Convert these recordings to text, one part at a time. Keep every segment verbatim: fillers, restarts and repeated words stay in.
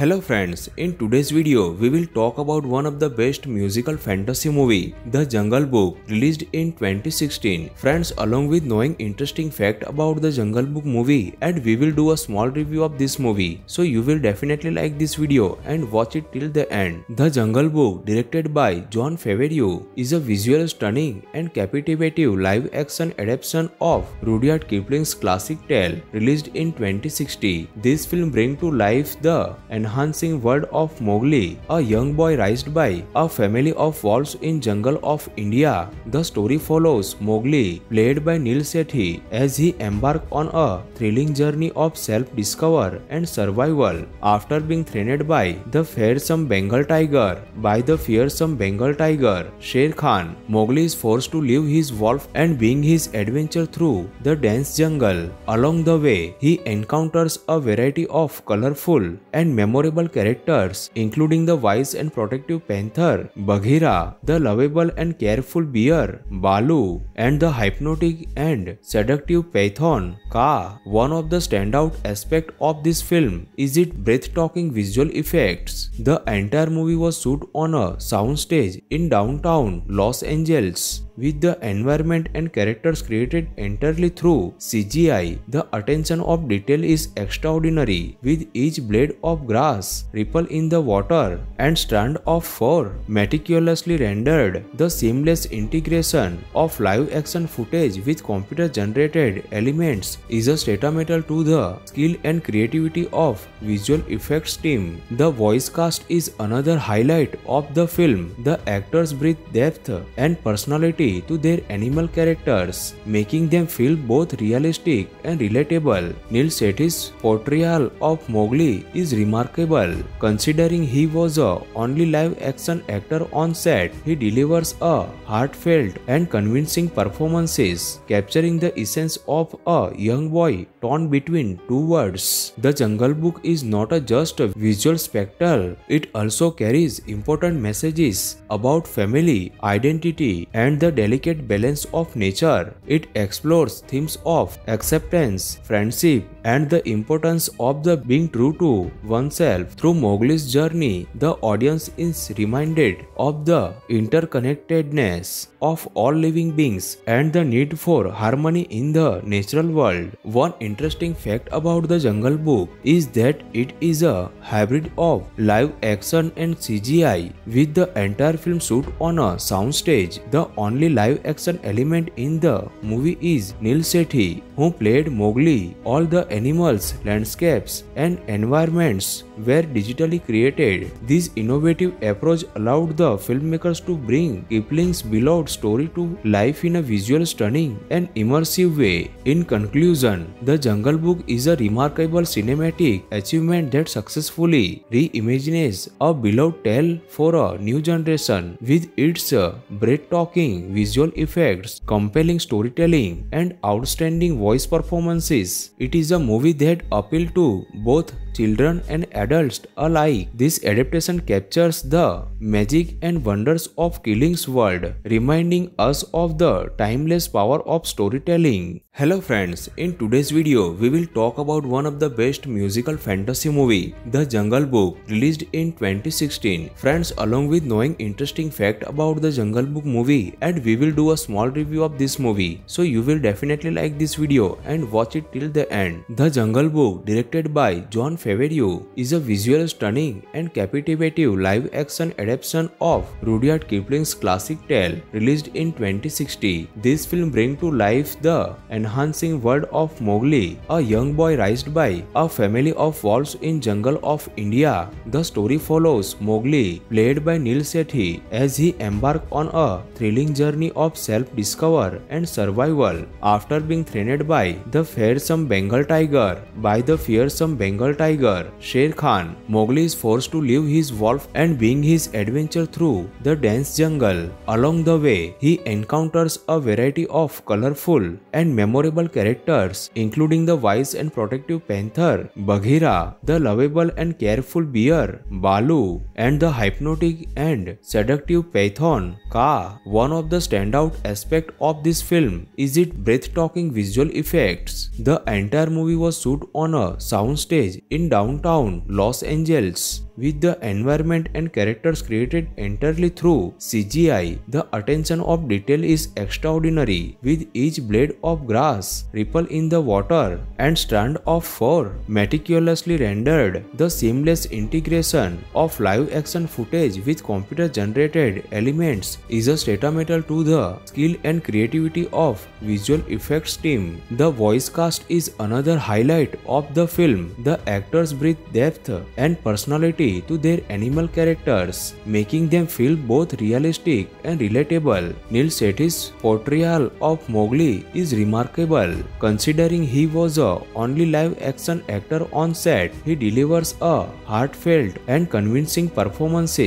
Hello friends, in today's video we will talk about one of the best musical fantasy movie, The Jungle Book, released in twenty sixteen. Friends, along with knowing interesting fact about The Jungle Book movie, and we will do a small review of this movie. So you will definitely like this video and watch it till the end. The Jungle Book, directed by Jon Favreau, is a visually stunning and captivating live-action adaptation of Rudyard Kipling's classic tale, released in twenty sixteen. This film brings to life the enhancing world of Mowgli, a young boy raised by a family of wolves in jungle of India. The story follows Mowgli, played by Neel Sethi, as he embarks on a thrilling journey of self-discovery and survival after being threatened by the fearsome Bengal tiger. By the fearsome Bengal tiger, Shere Khan, Mowgli is forced to leave his wolf and begin his adventure through the dense jungle. Along the way, he encounters a variety of colorful and memorable characters, including the wise and protective panther Bagheera, the lovable and careful bear Baloo, and the hypnotic and seductive python Kaa. One of the standout aspects of this film is its breathtaking visual effects. The entire movie was shot on a soundstage in downtown Los Angeles, with the environment and characters created entirely through C G I. The attention of detail is extraordinary, with each blade of grass, ripple in the water, and strand of fur meticulously rendered. The seamless integration of live action footage with computer generated elements is a testament to the skill and creativity of visual effects team. The voice cast is another highlight of the film. The actors breathe depth and personality to their animal characters, making them feel both realistic and relatable. Neel Sethi's portrayal of Mowgli is remarkable, considering he was the only live-action actor on set. He delivers a heartfelt and convincing performance, capturing the essence of a young boy torn between two worlds. The Jungle Book is not a just a visual spectacle; it also carries important messages about family, identity, and the delicate balance of nature. It explores themes of acceptance, friendship, and the importance of the being true to oneself. Through Mowgli's journey, the audience is reminded of the interconnectedness of all living beings and the need for harmony in the natural world. One interesting fact about The Jungle Book is that it is a hybrid of live action and C G I, with the entire film shoot on a soundstage. The only live action element in the movie is Neel Sethi, who played Mowgli. All the animals, landscapes, and environments were digitally created. This innovative approach allowed the filmmakers to bring Kipling's beloved story to life in a visually stunning and immersive way. In conclusion, The Jungle Book is a remarkable cinematic achievement that successfully reimagines a beloved tale for a new generation. With its breathtaking visual effects, compelling storytelling, and outstanding voice performances, it is a movie that appeals to both children and adults alike. This adaptation captures the magic and wonders of Kipling's world, reminding us of the timeless power of storytelling. Hello friends, in today's video we will talk about one of the best musical fantasy movie, The Jungle Book, released in twenty sixteen. Friends, along with knowing interesting fact about The Jungle Book movie, and we will do a small review of this movie. So you will definitely like this video and watch it till the end. The Jungle Book, directed by Jon Favreau, is a visually stunning and captivating live-action adaptation of Rudyard Kipling's classic tale, released in twenty sixteen. This film brings to life the enhancing world of Mowgli, a young boy raised by a family of wolves in jungle of India. The story follows Mowgli, played by Neel Sethi, as he embarks on a thrilling journey of self-discovery and survival after being threatened by the fearsome Bengal tiger. By the fearsome Bengal tiger, Shere Khan, Mowgli is forced to leave his wolf and begin his adventure through the dense jungle. Along the way, he encounters a variety of colorful and memorable characters, including the wise and protective panther Bagheera, the lovable and careful bear Baloo, and the hypnotic and seductive python Kaa. One of the standout aspects of this film is its breathtaking visual effects. The entire movie was shot on a soundstage in in downtown Los Angeles. With the environment and characters created entirely through C G I, the attention of detail is extraordinary, with each blade of grass, ripple in the water, and strand of fur meticulously rendered. The seamless integration of live action footage with computer-generated elements is a testament to the skill and creativity of visual effects team. The voice cast is another highlight of the film. The actors breathe depth and personality to their animal characters, making them feel both realistic and relatable. Neel Sethi's portrayal of Mowgli is remarkable. Considering he was the only live-action actor on set, he delivers a heartfelt and convincing performance,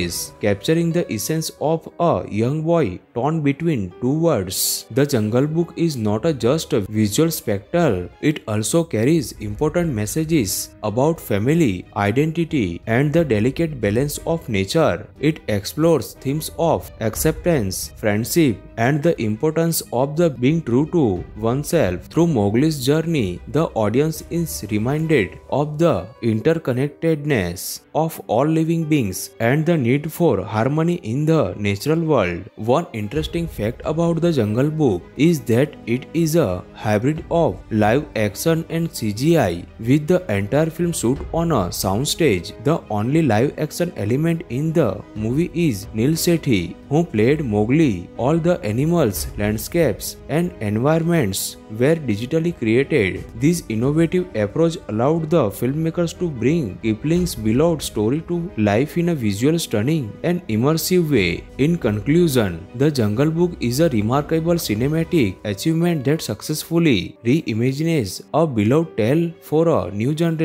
capturing the essence of a young boy torn between two worlds. The Jungle Book is not a just a visual spectacle; it also carries important messages about family, identity, and the delicate balance of nature. It explores themes of acceptance, friendship, and the importance of the being true to oneself. Through Mowgli's journey, the audience is reminded of the interconnectedness of all living beings and the need for harmony in the natural world. One interesting fact about The Jungle Book is that it is a hybrid of live action and C G I, with the entire film shoot on a soundstage. The only live action element in the movie is Neel Sethi, who played Mowgli. All the animals, landscapes, and environments were digitally created. This innovative approach allowed the filmmakers to bring Kipling's beloved story to life in a visual stunning and immersive way. In conclusion, The Jungle Book is a remarkable cinematic achievement that successfully reimagines a beloved tale for a new generation.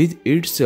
With its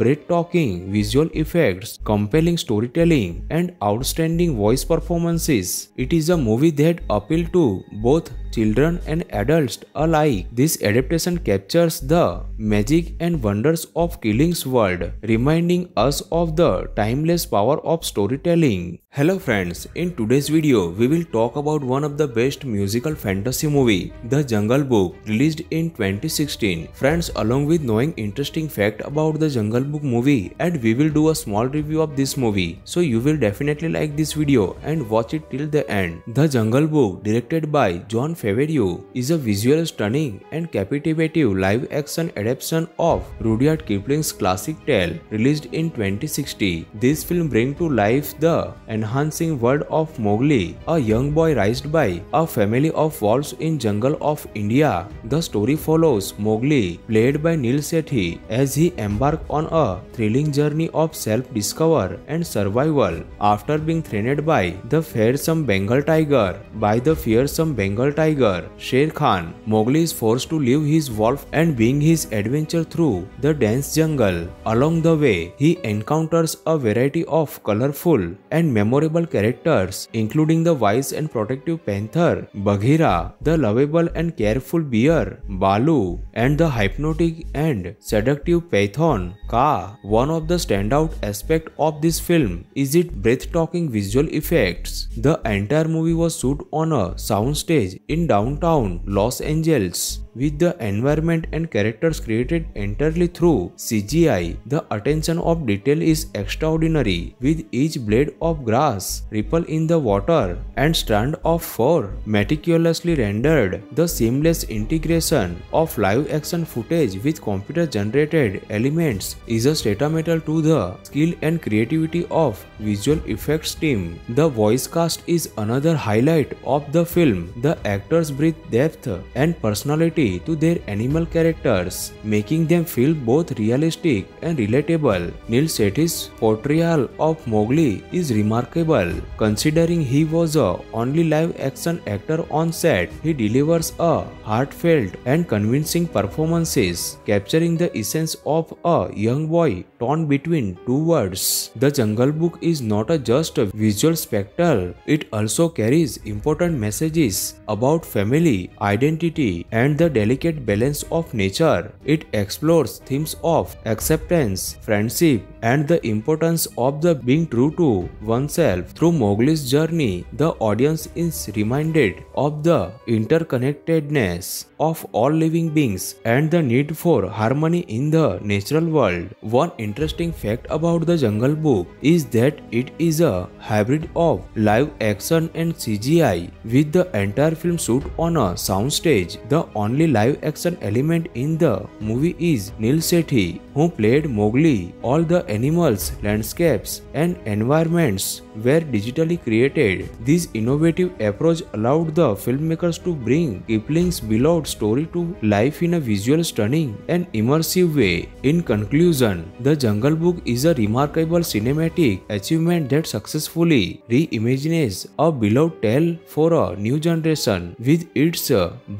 breathtaking visual effects, compelling storytelling, and outstanding voice performances, it is a movie that appeals to both children and adults alike. This adaptation captures the magic and wonders of Kipling's world, reminding us of the timeless power of storytelling. Hello friends, in today's video, we will talk about one of the best musical fantasy movie, The Jungle Book, released in twenty sixteen. Friends, along with knowing interesting fact about The Jungle Book movie, and we will do a small review of this movie. So you will definitely like this video and watch it till the end. The Jungle Book, directed by Jon Favreau, is a visual stunning and captivating live-action adaptation of Rudyard Kipling's classic tale, released in twenty sixty. This film brings to life the enhancing world of Mowgli, a young boy raised by a family of wolves in jungle of India. The story follows Mowgli, played by Neel Sethi, as he embarks on a thrilling journey of self-discovery and survival after being threatened by the fearsome Bengal tiger. By the fearsome Bengal tiger, Shere Khan, Mowgli is forced to leave his wolf and begin his adventure through the dense jungle. Along the way, he encounters a variety of colorful and memorable characters, including the wise and protective panther Bagheera, the lovable and careful bear Baloo, and the hypnotic and seductive python Kaa. One of the standout aspects of this film is its breathtaking visual effects. The entire movie was shot on a soundstage in downtown Los Angeles, with the environment and characters created entirely through C G I. The attention of detail is extraordinary, with each blade of grass, ripple in the water, and strand of fur meticulously rendered. The seamless integration of live action footage with computer-generated elements is a testament to the skill and creativity of visual effects team. The voice cast is another highlight of the film. The actors breathe depth and personality to their animal characters, making them feel both realistic and relatable. Neel Sethi's portrayal of Mowgli is remarkable. Considering he was the only live-action actor on set, he delivers a heartfelt and convincing performance, capturing the essence of a young boy torn between two worlds. The Jungle Book is not a just a visual spectacle; it also carries important messages about family, identity, and the the delicate balance of nature. It explores themes of acceptance, friendship, and the importance of the being true to oneself. Through Mowgli's journey, the audience is reminded of the interconnectedness of all living beings and the need for harmony in the natural world. One interesting fact about The Jungle Book is that it is a hybrid of live action and C G I, with the entire film shoot on a soundstage. The only live action element in the movie is Neel Sethi, who played Mowgli. All the animals, landscapes, and environments were digitally created. This innovative approach allowed the filmmakers to bring Kipling's beloved story to life in a visual stunning and immersive way. In conclusion, The Jungle Book is a remarkable cinematic achievement that successfully reimagines a beloved tale for a new generation. With its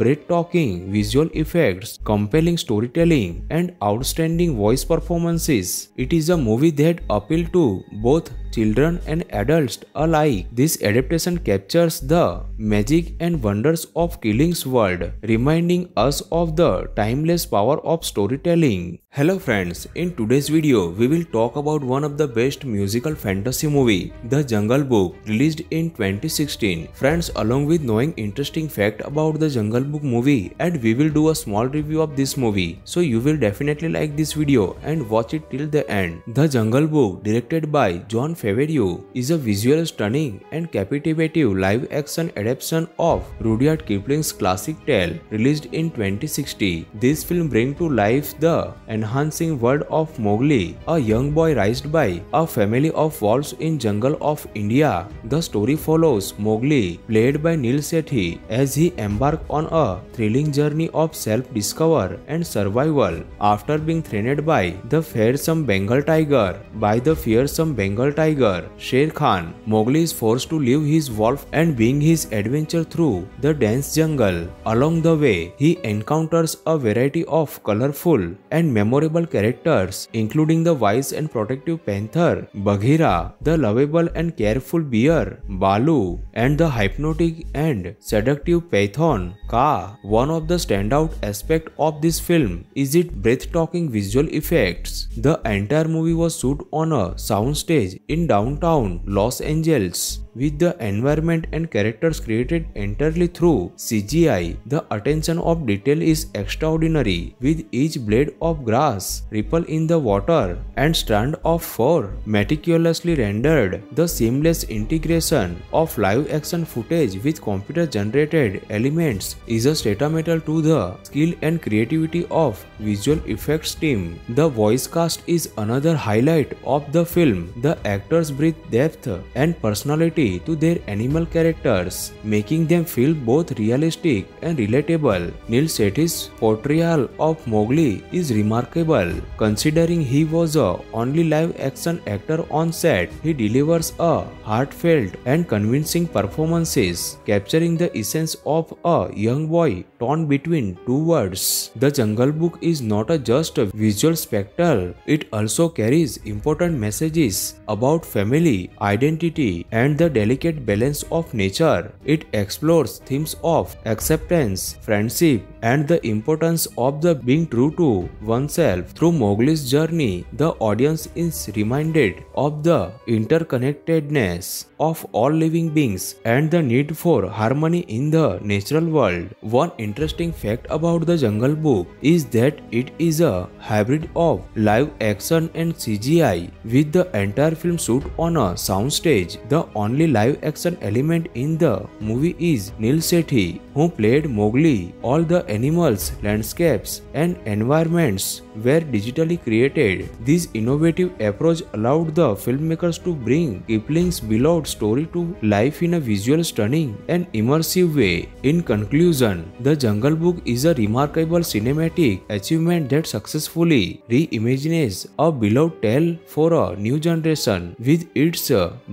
breathtaking visual effects, compelling storytelling, and outstanding voice performances, it is a movie that appeals to both children and adults alike. This adaptation captures the magic and wonders of Kipling's world, reminding us of the timeless power of storytelling. Hello friends, in today's video, we will talk about one of the best musical fantasy movie, The Jungle Book, released in twenty sixteen. Friends, along with knowing interesting fact about The Jungle Book movie, and we will do a small review of this movie. So you will definitely like this video and watch it till the end. The Jungle Book, directed by Jon Favreau, is a visual stunning and captivating live-action adaptation of Rudyard Kipling's classic tale, released in twenty sixty. This film brings to life the enhancing world of Mowgli, a young boy raised by a family of wolves in jungle of India. The story follows Mowgli, played by Neel Sethi, as he embarks on a thrilling journey of self-discovery and survival after being threatened by the fearsome Bengal tiger. By the fearsome Bengal tiger, Shere Khan, Mowgli is forced to leave his wolf and begin his adventure through the dense jungle. Along the way, he encounters a variety of colorful and memorable characters, including the wise and protective panther Bagheera, the lovable and careful bear Baloo, and the hypnotic and seductive python Kaa. One of the standout aspects of this film is its breathtaking visual effects. The entire movie was shot on a soundstage in downtown Los Angeles, with the environment and characters created entirely through C G I. The attention of detail is extraordinary, with each blade of grass, ripple in the water, and strand of fur meticulously rendered. The seamless integration of live action footage with computer generated elements is a testament to the skill and creativity of visual effects team. The voice cast is another highlight of the film. The actors breathe depth and personality to their animal characters, making them feel both realistic and relatable. Neel Sethi's portrayal of Mowgli is remarkable, considering he was the only live-action actor on set. He delivers a heartfelt and convincing performances, capturing the essence of a young boy torn between two worlds. The Jungle Book is not a just a visual spectacle; it also carries important messages about family, identity, and the delicate balance of nature. It explores themes of acceptance, friendship, and the importance of the being true to oneself. Through Mowgli's journey, the audience is reminded of the interconnectedness of all living beings and the need for harmony in the natural world. One interesting fact about The Jungle Book is that it is a hybrid of live action and C G I, with the entire film shoot on a soundstage. The only live action element in the movie is Neel Sethi, who played Mowgli. All the animals, landscapes, and environments were digitally created. This innovative approach allowed the filmmakers to bring Kipling's beloved story to life in a visual stunning and immersive way. In conclusion, The Jungle Book is a remarkable cinematic achievement that successfully reimagines a beloved tale for a new generation. With its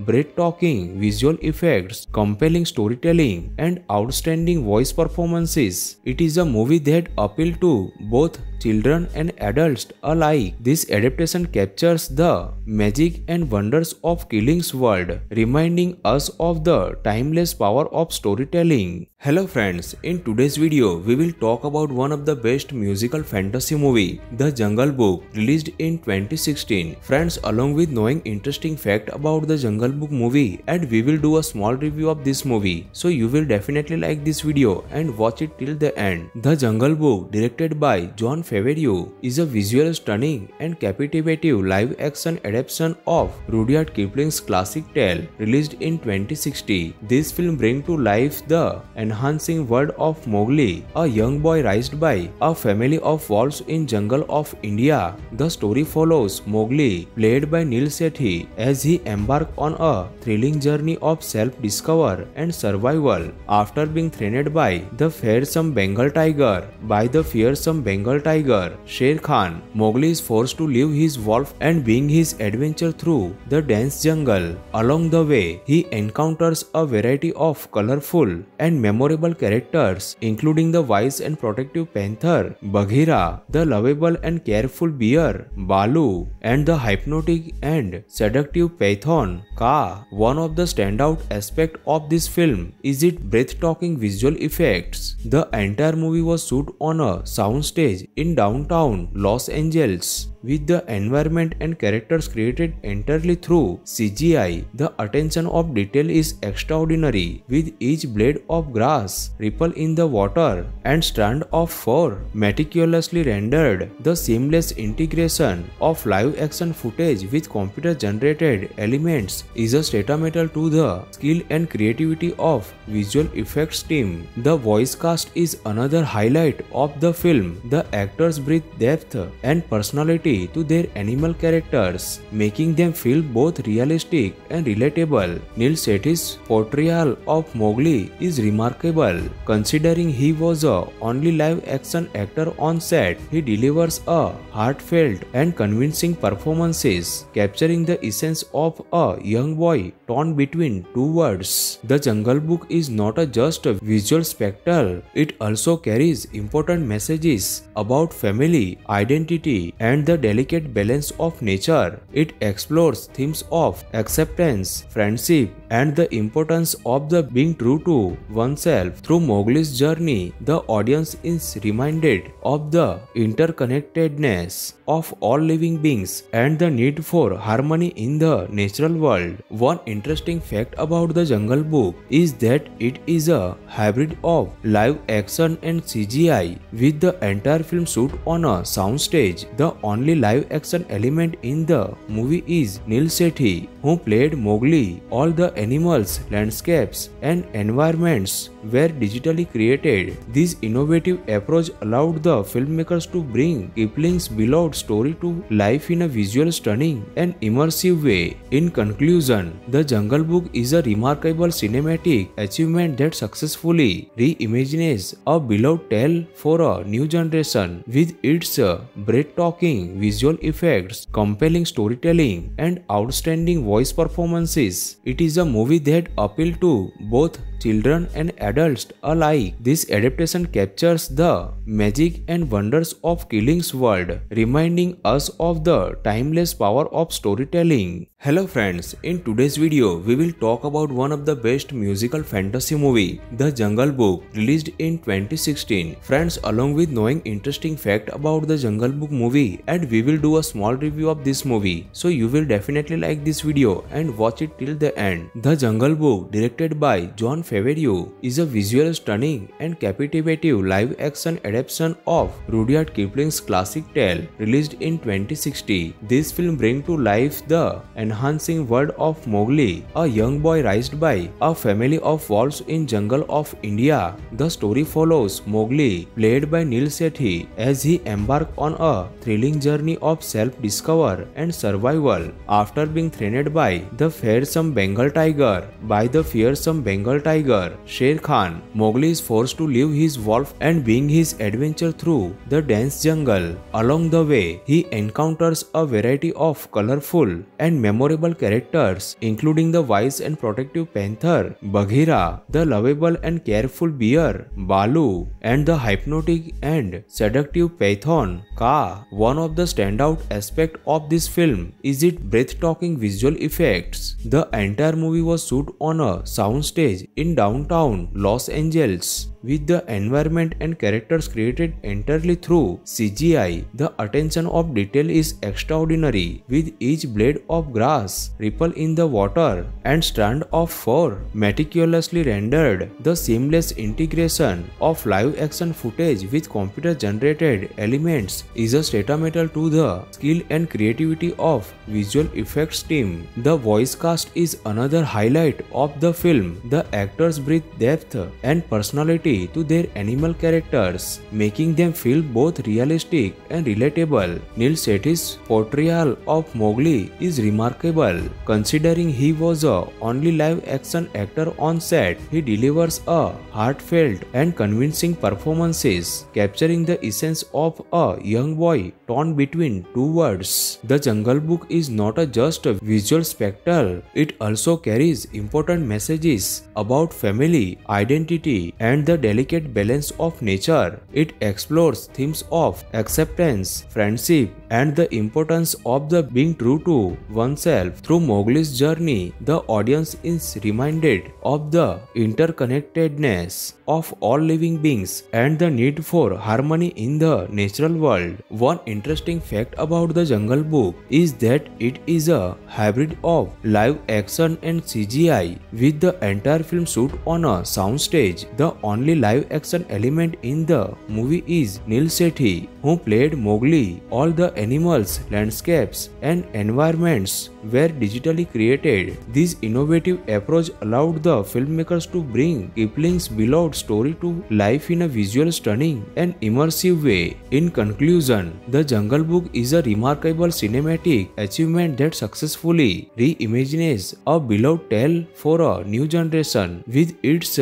breathtaking visual effects, compelling storytelling, and outstanding voice performances, it is a movie that appeals to both children and adults alike. This adaptation captures the magic and wonders of Kipling's world, reminding us of the timeless power of storytelling. Hello friends, in today's video we will talk about one of the best musical fantasy movie, The Jungle Book, released in twenty sixteen. Friends, along with knowing interesting fact about The Jungle Book movie, and we will do a small review of this movie. So you will definitely like this video and watch it till the end. The Jungle Book, directed by Jon Favreau, is a visually stunning and captivating live-action adaptation of Rudyard Kipling's classic tale, released in twenty sixty. This film brings to life the enhancing world of Mowgli, a young boy raised by a family of wolves in jungle of India. The story follows Mowgli, played by Neel Sethi, as he embarks on a thrilling journey of self-discovery and survival after being threatened by the fearsome Bengal tiger. By the fearsome Bengal tiger, Shere Khan, Mowgli is forced to leave his wolf and begin his adventure through the dense jungle. Along the way, he encounters a variety of colorful and memorable characters, including the wise and protective panther Bagheera, the lovable and careful bear Baloo, and the hypnotic and seductive python Kaa. One of the standout aspects of this film is its breathtaking visual effects. The entire movie was shot on a soundstage in downtown Los Angeles, with the environment and characters created entirely through C G I. The attention of detail is extraordinary, with each blade of grass, ripple in the water, and strand of fur meticulously rendered. The seamless integration of live action footage with computer generated elements is a testament to the skill and creativity of visual effects team. The voice cast is another highlight of the film. The actors breathe depth and personality to their animal characters, making them feel both realistic and relatable. Neel Sethi's portrayal of Mowgli is remarkable, considering he was the only live-action actor on set. He delivers a heartfelt and convincing performance, capturing the essence of a young boy torn between two worlds. The Jungle Book is not a just a visual spectacle; it also carries important messages about family, identity, and the delicate balance of nature. It explores themes of acceptance, friendship, and the importance of the being true to oneself. Through Mowgli's journey, the audience is reminded of the interconnectedness of all living beings and the need for harmony in the natural world. One interesting fact about The Jungle Book is that it is a hybrid of live action and C G I, with the entire film shoot on a soundstage. The only live action element in the movie is Neel Sethi, who played Mowgli. All the animals, landscapes, and environments were digitally created. This innovative approach allowed the filmmakers to bring Kipling's beloved story to life in a visually stunning and immersive way. In conclusion, The Jungle Book is a remarkable cinematic achievement that successfully reimagines a beloved tale for a new generation. With its breathtaking visual effects, compelling storytelling, and outstanding voice performances, it is a movie that appeals to both children and adults alike. This adaptation captures the magic and wonders of Kipling's world, reminding us of the timeless power of storytelling. Hello friends, in today's video we will talk about one of the best musical fantasy movie, The Jungle Book, released in twenty sixteen. Friends, along with knowing interesting fact about The Jungle Book movie, and we will do a small review of this movie. So you will definitely like this video and watch it till the end. The Jungle Book, directed by Jon Favreau, is a visually stunning and captivating live-action adaptation of Rudyard Kipling's classic tale, released in twenty sixty. This film brings to life the enhancing world of Mowgli, a young boy raised by a family of wolves in jungle of India. The story follows Mowgli, played by Neel Sethi, as he embarks on a thrilling journey of self-discovery and survival after being threatened by the fearsome Bengal tiger. By the fearsome Bengal tiger, tiger, Shere Khan, Mowgli is forced to leave his wolf and begin his adventure through the dense jungle. Along the way, he encounters a variety of colorful and memorable characters, including the wise and protective panther, Bagheera, the lovable and careful bear, Baloo, and the hypnotic and seductive python, Kaa. One of the standout aspects of this film is its breathtaking visual effects. The entire movie was shot on a soundstage in downtown Los Angeles, with the environment and characters created entirely through C G I. The attention of detail is extraordinary, with each blade of grass, ripple in the water, and strand of fur meticulously rendered. The seamless integration of live action footage with computer generated elements is a testament to the skill and creativity of visual effects team. The voice cast is another highlight of the film. The actors breathe depth and personality to their animal characters, making them feel both realistic and relatable. Neel Sethi's portrayal of Mowgli is remarkable, considering he was the only live-action actor on set. He delivers a heartfelt and convincing performance, capturing the essence of a young boy torn between two worlds. The Jungle Book is not a just a visual spectacle; it also carries important messages about family, identity, and the delicate balance of nature. It explores themes of acceptance, friendship, and the importance of the being true to oneself. Through Mowgli's journey, the audience is reminded of the interconnectedness of all living beings and the need for harmony in the natural world. One interesting fact about The Jungle Book is that it is a hybrid of live action and C G I, with the entire film shoot on a soundstage. The only live action element in the movie is Neel Sethi, who played Mowgli. All the animals, landscapes, and environments were digitally created. This innovative approach allowed the filmmakers to bring Kipling's beloved story to life in a visual, stunning, and immersive way. In conclusion, The Jungle Book is a remarkable cinematic achievement that successfully reimagines a beloved tale for a new generation. With its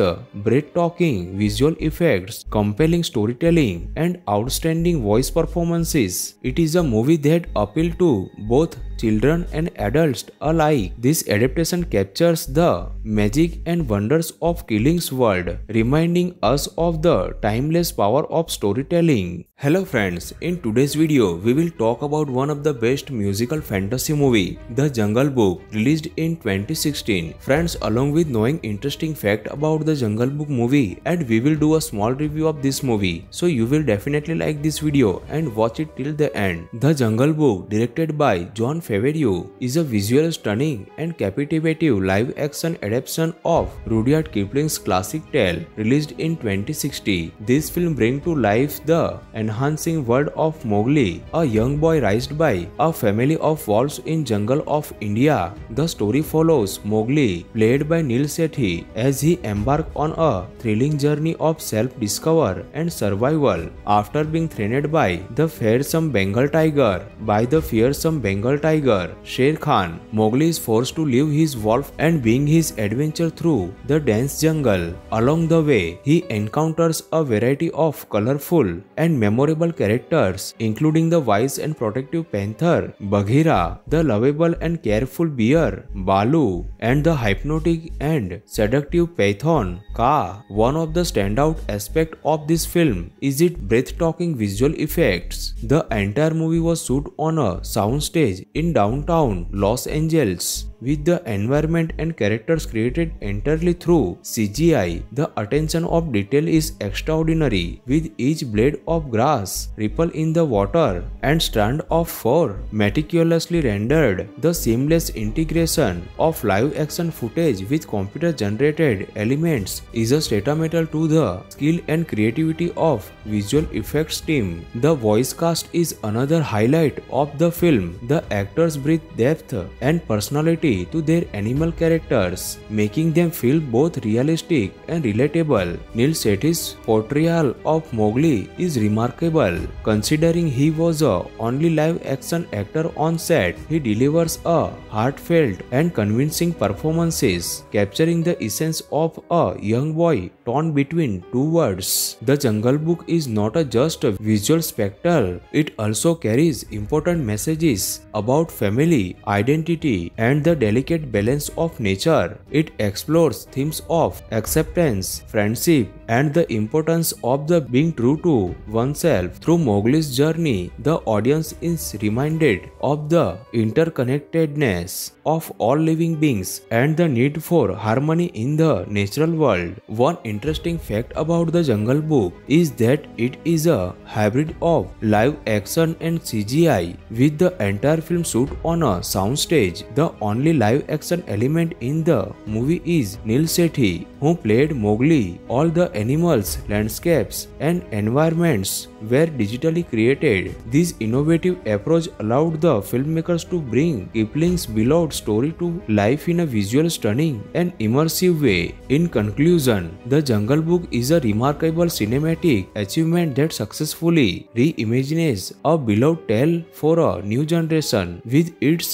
breathtaking visual effects, compelling storytelling, and outstanding voice performances, it is a movie that appeals to both children and adults alike. This adaptation captures the magic and wonders of Kipling's world, reminding us of the timeless power of storytelling. Hello friends, in today's video, we will talk about one of the best musical fantasy movie, The Jungle Book, released in twenty sixteen. Friends, along with knowing interesting fact about The Jungle Book movie, and we will do a small review of this movie. So you will definitely like this video and watch it till the end. The Jungle Book, directed by Jon Favreau, is a visual stunning and captivating live-action adaptation of Rudyard Kipling's classic tale, released in twenty sixty. This film brings to life the enhancing world of Mowgli, a young boy raised by a family of wolves in jungle of India. The story follows Mowgli, played by Neel Sethi, as he embarks on a thrilling journey of self-discovery and survival after being threatened by the fearsome Bengal tiger. By the fearsome Bengal tiger, Shere Khan, Mowgli is forced to leave his wolf and begin his adventure through the dense jungle. Along the way, he encounters a variety of colorful and memorable characters, including the wise and protective panther, Bagheera, the lovable and careful bear, Baloo, and the hypnotic and seductive python, Kaa. One of the standout aspects of this film is its breathtaking visual effects. The entire movie was shot on a soundstage in downtown Los Angeles, with the environment and characters created entirely through C G I. The attention of detail is extraordinary, with each blade of grass, ripple in the water, and strand of fur meticulously rendered. The seamless integration of live action footage with computer generated elements is a testament to the skill and creativity of visual effects team. The voice cast is another highlight of the film. The actors breathe depth and personality personality to their animal characters, making them feel both realistic and relatable. Neel Sethi's portrayal of Mowgli is remarkable. Considering he was the only live action actor on set, he delivers a heartfelt and convincing performances, capturing the essence of a young boy torn between two worlds. The Jungle Book is not just a visual spectacle, it also carries important messages about family, identity, and the delicate balance of nature. It explores themes of acceptance, friendship, and the importance of the being true to oneself. Through Mowgli's journey, the audience is reminded of the interconnectedness of all living beings and the need for harmony in the natural world. One interesting fact about The Jungle Book is that it is a hybrid of live action and C G I, with the entire film shoot on a soundstage. The only live action element in the movie is Neel Sethi, who played Mowgli. All the animals, landscapes, and environments were digitally created. This innovative approach allowed the filmmakers to bring Kipling's beloved story to life in a visual stunning and immersive way. In conclusion, The Jungle Book is a remarkable cinematic achievement that successfully reimagines a beloved tale for a new generation. With its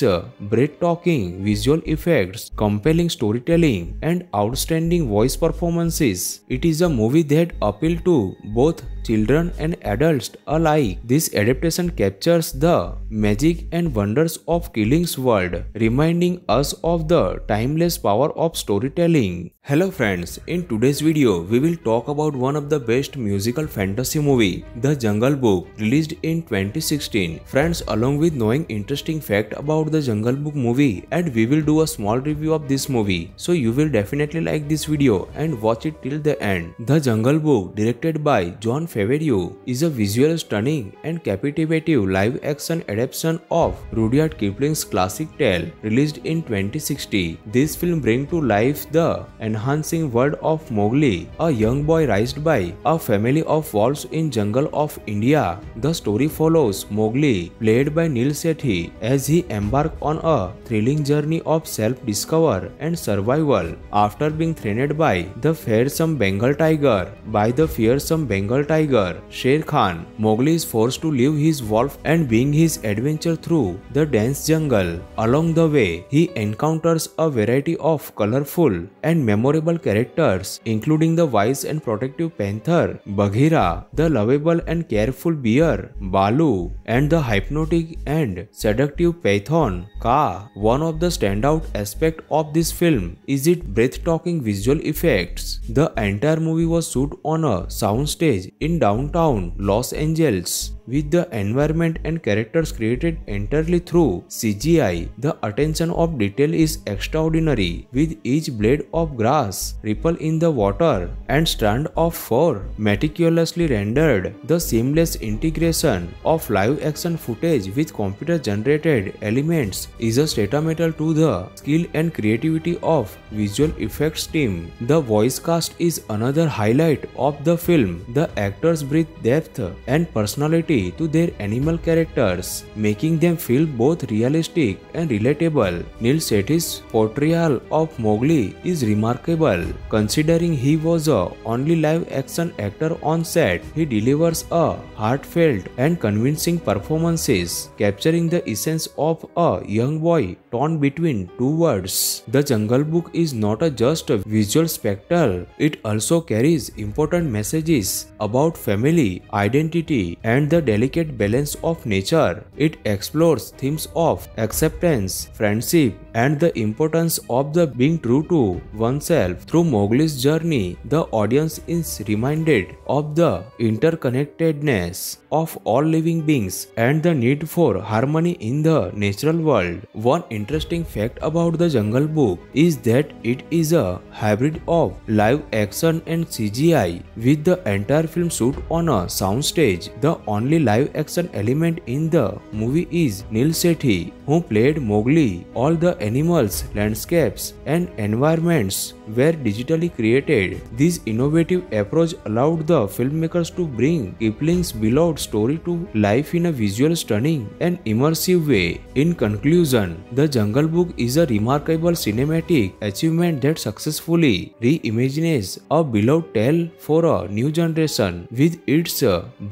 breathtaking visual effects, compelling storytelling, and outstanding voice performances, it is a movie that appeals to both children and adults alike. This adaptation captures the magic and wonders of Kipling's world, reminding us of the timeless power of storytelling. Hello friends, in today's video, we will talk about one of the best musical fantasy movie, The Jungle Book, released in twenty sixteen. Friends, along with knowing interesting fact about The Jungle Book movie, and we will do a small review of this movie. So you will definitely like this video and watch it till the end. The Jungle Book, directed by Jon Favreau, is a visual stunning and captivating live action adaptation of Rudyard Kipling's classic tale, released in twenty sixty. This film brings to life the enhancing world of Mowgli, a young boy raised by a family of wolves in jungle of India. The story follows Mowgli, played by Neel Sethi, as he embarks on a thrilling journey of self-discovery and survival after being threatened by the fearsome Bengal tiger. By the fearsome Bengal tiger, Shere Khan, Mowgli is forced to leave his wolf and begin his adventure through the dense jungle. Along the way, he encounters a variety of colorful and memorable characters, including the wise and protective panther Bagheera, the lovable and careful bear Baloo, and the hypnotic and seductive python Kaa. One of the standout aspects of this film is its breathtaking visual effects. The entire movie was shot on a soundstage in downtown Los Angeles, with the environment and characters created entirely through C G I. The attention of detail is extraordinary, with each blade of grass, ripple in the water, and strand of fur meticulously rendered. The seamless integration of live action footage with computer-generated elements is a testament to the skill and creativity of visual effects team. The voice cast is another highlight of the film. The actors breathe depth and personality to their animal characters, making them feel both realistic and relatable. Neel Sethi's portrayal of Mowgli is remarkable. Considering he was the only live action actor on set, he delivers a heartfelt and convincing performances, capturing the essence of a young boy torn between two worlds. The Jungle Book is not just a visual spectacle, it also carries important messages about family, identity, and the delicate balance of nature. It explores themes of acceptance, friendship, and the importance of the being true to oneself. Through Mowgli's journey, the audience is reminded of the interconnectedness of all living beings and the need for harmony in the natural world. One interesting fact about The Jungle Book is that it is a hybrid of live action and C G I, with the entire film shoot on a soundstage. The only live action element in the movie is Neel Sethi, who played Mowgli. All the animals, landscapes, and environments were digitally created. This innovative approach allowed the filmmakers to bring Kipling's beloved story to life in a visual stunning and immersive way. In conclusion, The Jungle Book is a remarkable cinematic achievement that successfully reimagines a beloved tale for a new generation with its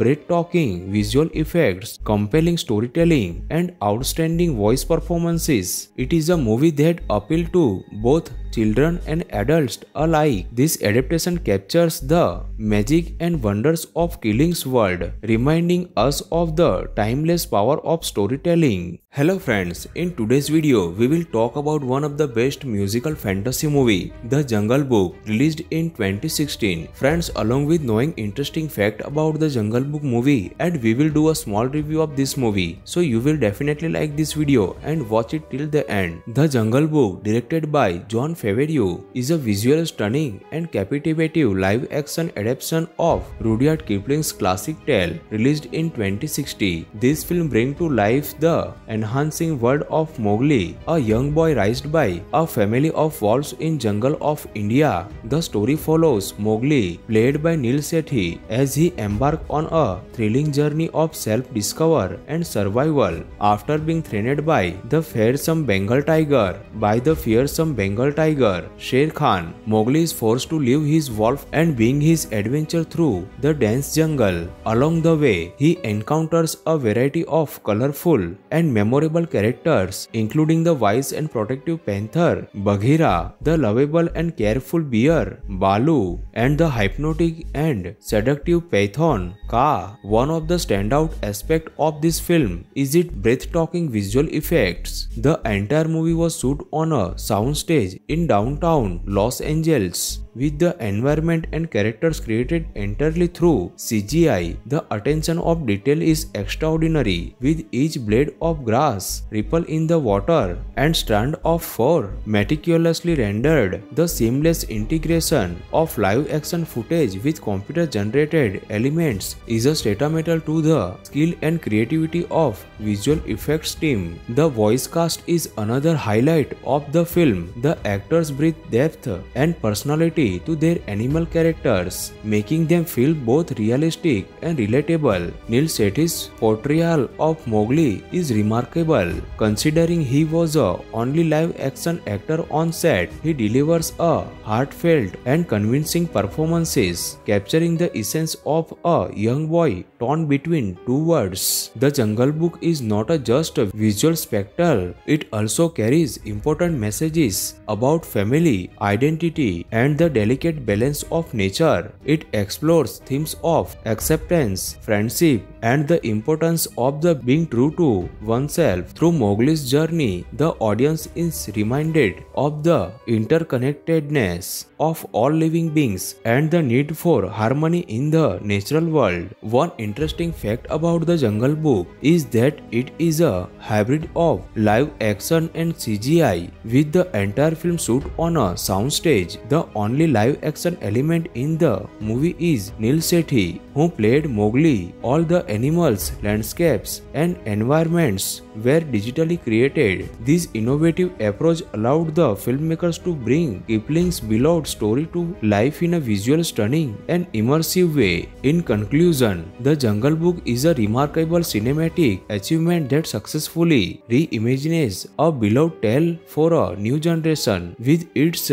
breathtaking visual effects, compelling storytelling, and outstanding voice performances. It is a movie that appeals to both children and adults alike. This adaptation captures the magic and wonders of Kipling's world, reminding us of the timeless power of storytelling. Hello friends, in today's video we will talk about one of the best musical fantasy movie, The Jungle Book, released in twenty sixteen. Friends, along with knowing interesting fact about The Jungle Book movie, and we will do a small review of this movie. So you will definitely like this video and watch it till the end. The Jungle Book, directed by Jon Favreau, is a visual stunning and captivating live-action adaptation of Rudyard Kipling's classic tale, released in twenty sixty. This film brings to life the enhancing world of Mowgli, a young boy raised by a family of wolves in jungle of India. The story follows Mowgli, played by Neel Sethi, as he embarks on a thrilling journey of self-discovery and survival after being threatened by the fearsome Bengal tiger. By the fearsome Bengal tiger, Shere Khan, Mowgli is forced to leave his wolf and begin his adventure through the dense jungle. Along the way, he encounters a variety of colorful and memorable characters, including the wise and protective panther Bagheera, the lovable and careful bear Baloo, and the hypnotic and seductive python Kaa. One of the standout aspects of this film is its breathtaking visual effects. The entire movie was shot on a soundstage in downtown Los Angeles, with the environment and characters created entirely through C G I. The attention of detail is extraordinary, with each blade of grass, ripple in the water, and strand of fur meticulously rendered. The seamless integration of live action footage with computer generated elements is a testament to the skill and creativity of visual effects team. The voice cast is another highlight of the film. The actors breathe depth and personality to their animal characters, making them feel both realistic and relatable. Neel Sethi's portrayal of Mowgli is remarkable, considering he was the only live-action actor on set. He delivers a heartfelt and convincing performances, capturing the essence of a young boy torn between two worlds. The Jungle Book is not a just a visual spectacle; it also carries important messages about family, identity, and the delicate balance of nature. It explores themes of acceptance, friendship, and the importance of the being true to oneself. Through Mowgli's journey, the audience is reminded of the interconnectedness of all living beings and the need for harmony in the natural world. One interesting fact about The Jungle Book is that it is a hybrid of live action and C G I, with the entire film shoot on a soundstage. The only live action element in the movie is Neel Sethi, who played Mowgli. All the animals, landscapes, and environments were digitally created. This innovative approach allowed the filmmakers to bring Kipling's beloved story to life in a visual stunning and immersive way. In conclusion, The Jungle Book is a remarkable cinematic achievement that successfully reimagines a beloved tale for a new generation with its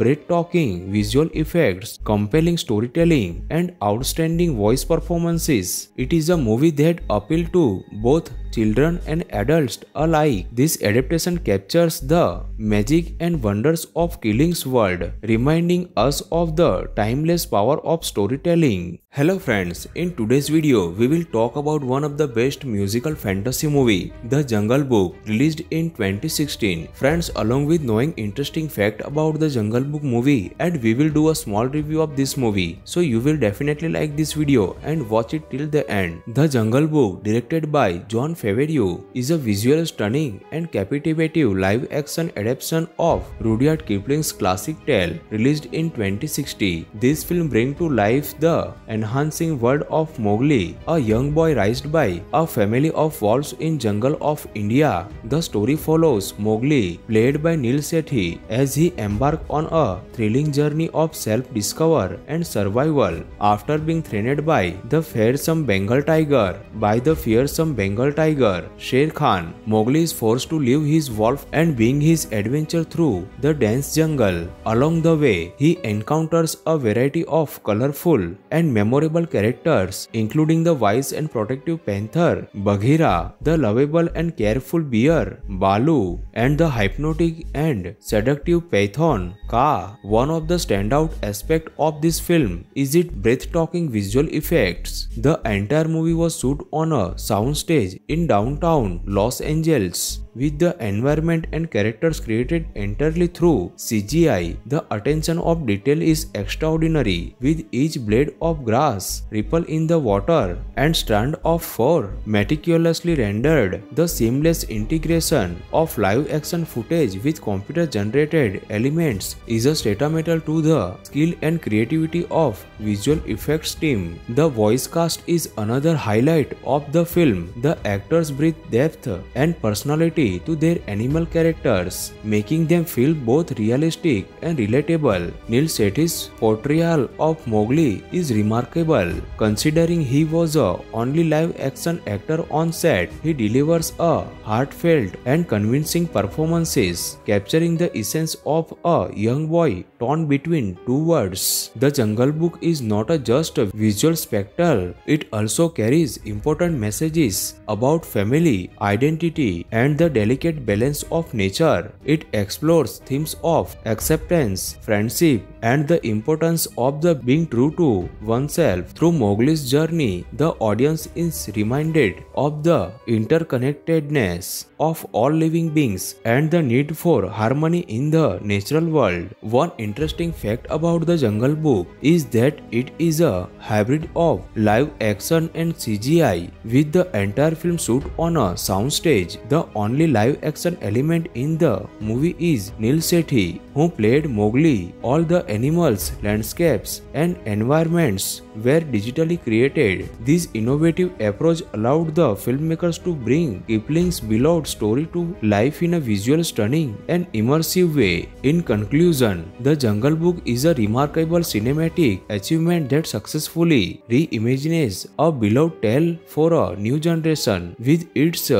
breathtaking visual effects, compelling storytelling, and outstanding voice performances. It is a movie that appeals to both children and adults alike. This adaptation captures the magic and wonders of Kipling's world, reminding us of the timeless power of storytelling. Hello friends, in today's video we will talk about one of the best musical fantasy movie, The Jungle Book, released in twenty sixteen. Friends, along with knowing interesting fact about The Jungle Book movie, and we will do a small review of this movie. So you will definitely like this video and watch it till the end. The Jungle Book, directed by Jon Favreau is a visually stunning and captivating live-action adaptation of Rudyard Kipling's classic tale, released in twenty sixty. This film brings to life the enhancing world of Mowgli, a young boy raised by a family of wolves in the jungle of India. The story follows Mowgli, played by Neel Sethi, as he embarks on a thrilling journey of self-discovery and survival after being threatened by the fearsome Bengal tiger. By the fearsome Bengal tiger, Shere Khan, Mowgli is forced to leave his wolf and begin his adventure through the dense jungle. Along the way, he encounters a variety of colorful and memorable characters, including the wise and protective panther Bagheera, the lovable and careful bear Baloo, and the hypnotic and seductive python Kaa. One of the standout aspects of this film is its breathtaking visual effects. The entire movie was shoot on a soundstage in downtown Los Angeles, with the environment and characters created entirely through C G I. The attention of detail is extraordinary, with each blade of grass, ripple in the water, and strand of fur meticulously rendered. The seamless integration of live action footage with computer generated elements is a testament to the skill and creativity of visual effects team. The voice cast is another highlight of the film. The actors breathe depth and personality to their animal characters, making them feel both realistic and relatable. Neel Sethi's portrayal of Mowgli is remarkable, considering he was the only live-action actor on set. He delivers a heartfelt and convincing performance, capturing the essence of a young boy torn between two worlds. The Jungle Book is not a just a visual spectacle; it also carries important messages about family, identity, and the delicate balance of nature. It explores themes of acceptance, friendship, and the importance of the being true to oneself. Through Mowgli's journey, the audience is reminded of the interconnectedness of all living beings and the need for harmony in the natural world. One interesting fact about The Jungle Book is that it is a hybrid of live action and C G I, with the entire film shoot on a soundstage. The only live action element in the movie is Neel Sethi, who played Mowgli. All the animals, landscapes, and environments were digitally created. This innovative approach allowed the filmmakers to bring Kipling's beloved story to life in a visual stunning and immersive way. In conclusion, The Jungle Book is a remarkable cinematic achievement that successfully reimagines a beloved tale for a new generation. With its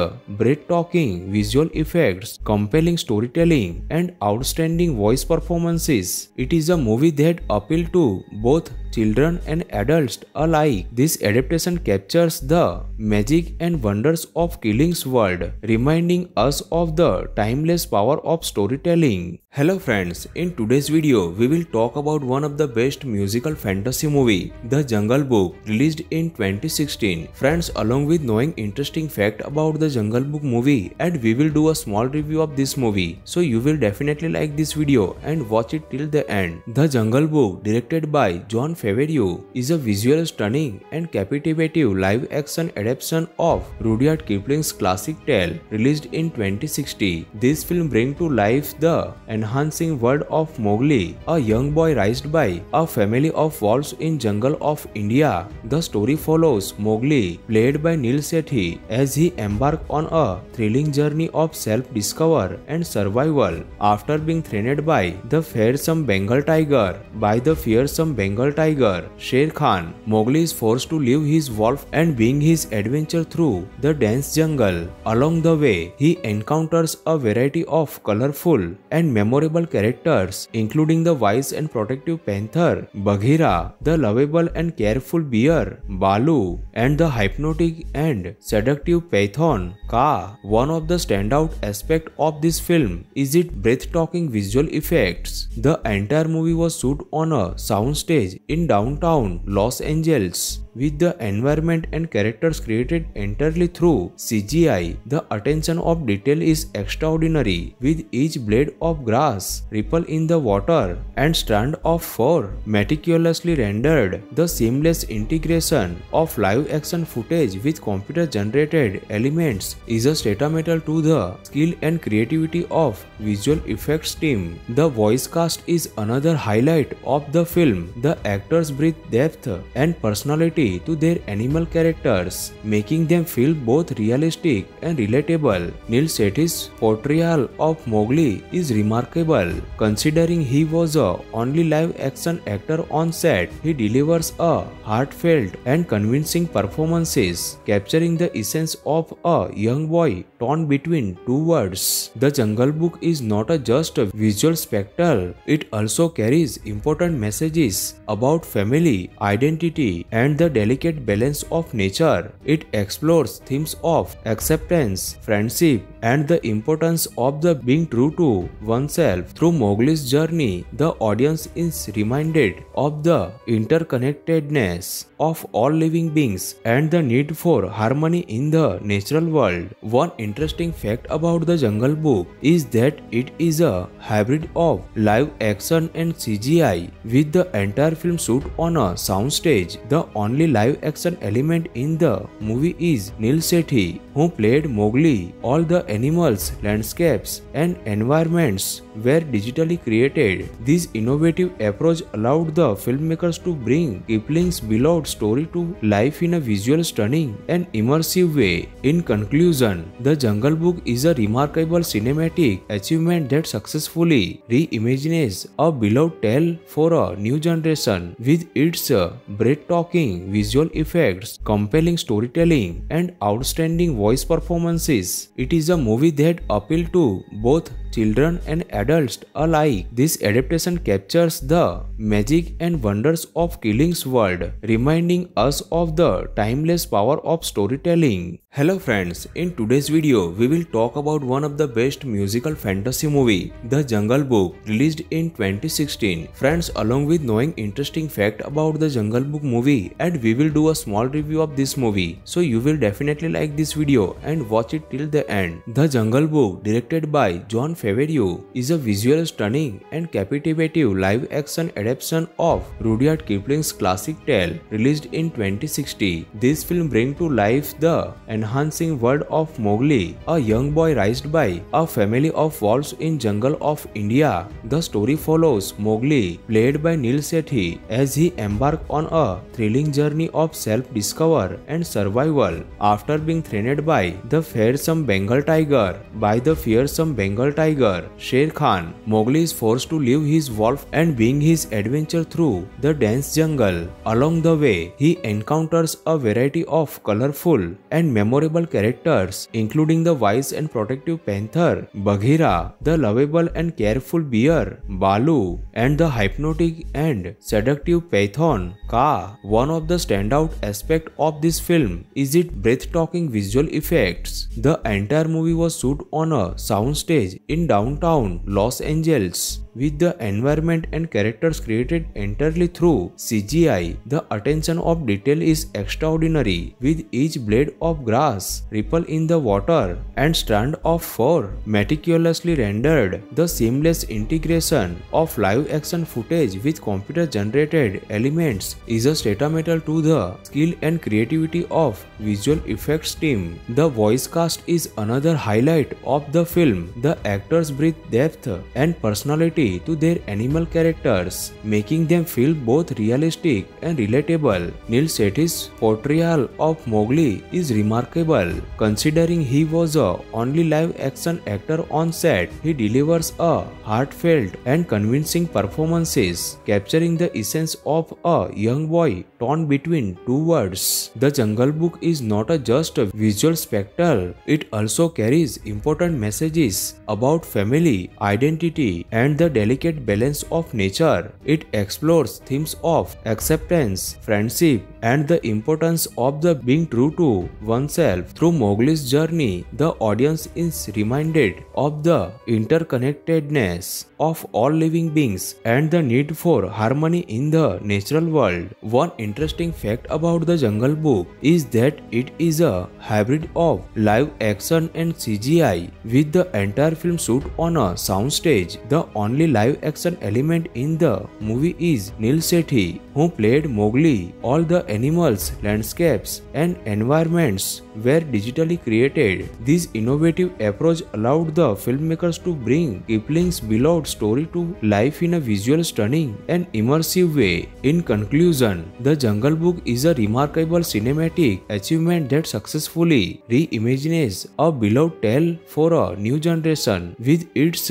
breathtaking visual effects, compelling storytelling, and outstanding voice performances, it is a movie that appeals to both children and adults alike. This adaptation captures the magic and wonders of Kipling's world, reminding us of the timeless power of storytelling. Hello friends, in today's video, we will talk about one of the best musical fantasy movie, The Jungle Book, released in twenty sixteen. Friends, along with knowing interesting fact about The Jungle Book movie, and we will do a small review of this movie. So you will definitely like this video and watch it till the end. The Jungle Book, directed by Jon Favreau, is a visually stunning and captivating live-action adaptation of Rudyard Kipling's classic tale, released in twenty sixty. This film brings to life the enhancing world of Mowgli, a young boy raised by a family of wolves in the jungle of India. The story follows Mowgli, played by Neel Sethi, as he embarks on a thrilling journey of self-discovery and survival after being threatened by the fearsome Bengal tiger. By the fearsome Bengal tiger, Shere Khan, Mowgli is forced to leave his wolf and begin his adventure through the dense jungle. Along the way, he encounters a variety of colorful and memorable characters, including the wise and protective panther Bagheera, the lovable and careful bear Baloo, and the hypnotic and seductive python Kaa. One of the standout aspects of this film is its breathtaking visual effects. The entire movie was shoot on a soundstage in downtown Los Angeles, with the environment and characters created entirely through C G I. The attention of detail is extraordinary, with each blade of grass, ripple in the water, and strand of fur meticulously rendered. The seamless integration of live action footage with computer-generated elements is a testament to the skill and creativity of visual effects team. The voice cast is another highlight of the film. The actors breathe depth and personality to their animal characters, making them feel both realistic and relatable. Neel Sethi's portrayal of Mowgli is remarkable. Considering he was the only live action actor on set, he delivers a heartfelt and convincing performance, capturing the essence of a young boy torn between two worlds. The Jungle Book is not a just a visual spectacle, it also carries important messages about family, identity, and the delicate balance of nature. It explores themes of acceptance, friendship, and the importance of the being true to oneself. Through Mowgli's journey, the audience is reminded of the interconnectedness of all living beings and the need for harmony in the natural world. One interesting fact about The Jungle Book is that it is a hybrid of live action and C G I, with the entire film shoot on a soundstage. The only live action element in the movie is Neel Sethi, who played Mowgli. All the animals, landscapes, and environments were digitally created. This innovative approach allowed the filmmakers to bring Kipling's beloved story to life in a visual, stunning, and immersive way. In conclusion, The Jungle Book is a remarkable cinematic achievement that successfully reimagines a beloved tale for a new generation. With its breathtaking visual effects, compelling storytelling, and outstanding voice performances, it is a movie that appeals to both children and adults alike. This adaptation captures the magic and wonders of Kipling's world, reminding us of the timeless power of storytelling. Hello friends, in today's video, we will talk about one of the best musical fantasy movie, The Jungle Book, released in twenty sixteen. Friends, along with knowing interesting fact about The Jungle Book movie, and we will do a small review of this movie. So you will definitely like this video and watch it till the end. The Jungle Book, directed by Jon Favreau, is a visual stunning and captivating live action adaptation of Rudyard Kipling's classic tale, released in twenty sixty. This film brings to life the enhancing world of Mowgli, a young boy raised by a family of wolves in jungle of India. The story follows Mowgli, played by Neel Sethi, as he embarks on a thrilling journey of self-discovery and survival after being threatened by the fearsome Bengal tiger. By the fearsome Bengal tiger, Shere Khan, Mowgli is forced to leave his wolf and begin his adventure through the dense jungle. Along the way, he encounters a variety of colorful and memorable characters, including the wise and protective panther Bagheera, the lovable and careful bear Baloo, and the hypnotic and seductive python Kaa. One of the standout aspects of this film is its breathtaking visual effects. The entire movie was shot on a soundstage in downtown Los Angeles, with the environment and characters created entirely through C G I. The attention of detail is extraordinary, with each blade of grass, ripple in the water, and strand of fur meticulously rendered. The seamless integration of live action footage with computer-generated elements is a testament to the skill and creativity of visual effects team. The voice cast is another highlight of the film. The actors breathe depth and personality to their animal characters, making them feel both realistic and relatable. Neel Sethi's portrayal of Mowgli is remarkable. Considering he was the only live action actor on set, he delivers a heartfelt and convincing performance, capturing the essence of a young boy torn between two worlds. The Jungle Book is not a just a visual spectacle, it also carries important messages about family, identity, and the the delicate balance of nature. It explores themes of acceptance, friendship, and the importance of the being true to oneself. Through Mowgli's journey, the audience is reminded of the interconnectedness of all living beings and the need for harmony in the natural world. One interesting fact about The Jungle Book is that it is a hybrid of live action and C G I, with the entire film shoot on a soundstage. The only live action element in the movie is Neel Sethi, who played Mowgli. All the animals, landscapes, and environments were digitally created. This innovative approach allowed the filmmakers to bring Kipling's beloved story to life in a visual stunning and immersive way. In conclusion, The Jungle Book is a remarkable cinematic achievement that successfully reimagines a beloved tale for a new generation. With its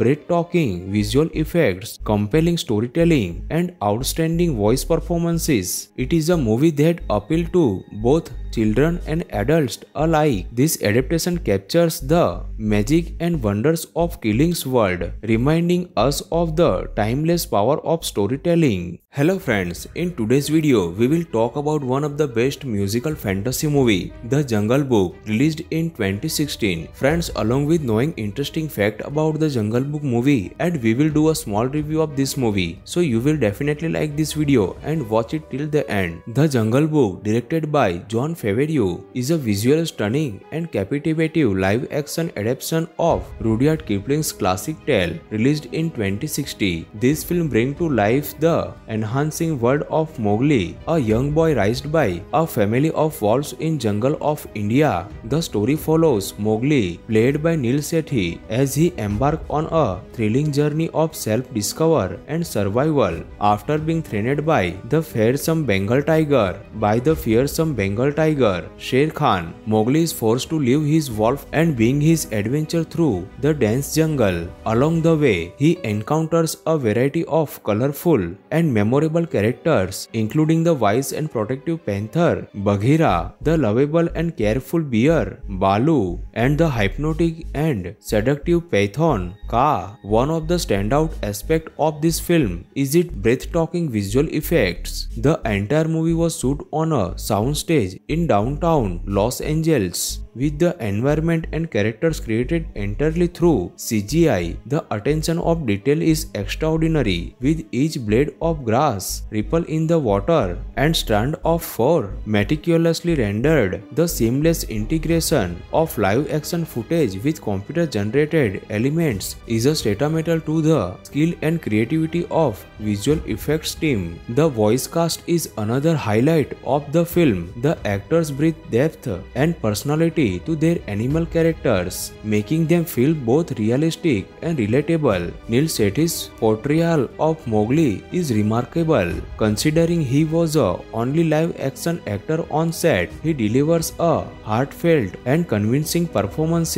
breathtaking visual effects, compelling storytelling, and outstanding voice performances, it is a movie that appeals to both children and adults alike. This adaptation captures the magic and wonders of Kipling's world, reminding us of the timeless power of storytelling. Hello friends, in today's video, we will talk about one of the best musical fantasy movie, The Jungle Book, released in twenty sixteen. Friends, along with knowing interesting fact about The Jungle Book movie, and we will do a small review of this movie. So you will definitely like this video and watch it till the end. The Jungle Book, directed by Jon Favreau, is a visual stunning and captivating live action adaptation of Rudyard Kipling's classic tale, released in twenty sixty. This film brings to life the enhancing world of Mowgli, a young boy raised by a family of wolves in jungle of India. The story follows Mowgli, played by Neel Sethi, as he embarks on a thrilling journey of self-discovery and survival after being threatened by the fearsome Bengal tiger. By the fearsome Bengal tiger, Shere Khan, Mowgli is forced to leave his wolf and begin his adventure through the dense jungle. Along the way, he encounters a variety of colorful and memorable characters, including the wise and protective panther Bagheera, the lovable and careful bear Baloo, and the hypnotic and seductive python Kaa. One of the standout aspects of this film is its breathtaking visual effects. The entire movie was shot on a soundstage in downtown Los Angeles, with the environment and characters created entirely through C G I. The attention of detail is extraordinary, with each blade of grass, ripple in the water, and strand of fur meticulously rendered. The seamless integration of live action footage with computer-generated elements is a testament to the skill and creativity of visual effects team. The voice cast is another highlight of the film. The actors breathe depth and personality to their animal characters, making them feel both realistic and relatable. Neel Sethi's portrayal of Mowgli is remarkable, considering he was the only live-action actor on set. He delivers a heartfelt and convincing performance,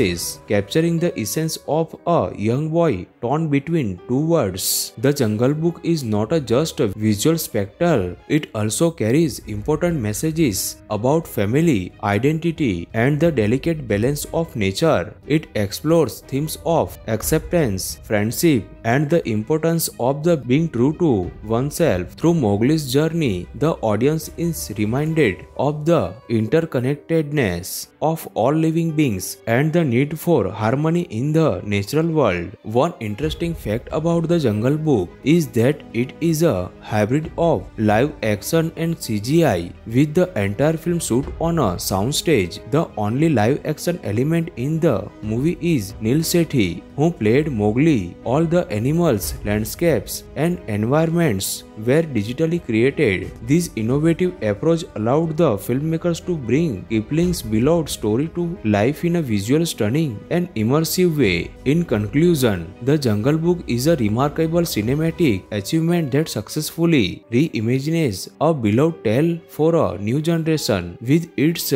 capturing the essence of a young boy torn between two worlds. The Jungle Book is not a just a visual spectacle; it also carries important messages about family, identity, and the delicate balance of nature. It explores themes of acceptance, friendship, and the importance of the being true to oneself. Through Mowgli's journey, the audience is reminded of the interconnectedness of all living beings and the need for harmony in the natural world. One interesting fact about The Jungle Book is that it is a hybrid of live action and C G I, with the entire film shoot on a soundstage. The only live action element in the movie is Neel Sethi, who played Mowgli. All the animals, landscapes, and environments were digitally created. This innovative approach allowed the filmmakers to bring Kipling's beloved story to life in a visual stunning and immersive way. In conclusion, The Jungle Book is a remarkable cinematic achievement that successfully reimagines a beloved tale for a new generation. With its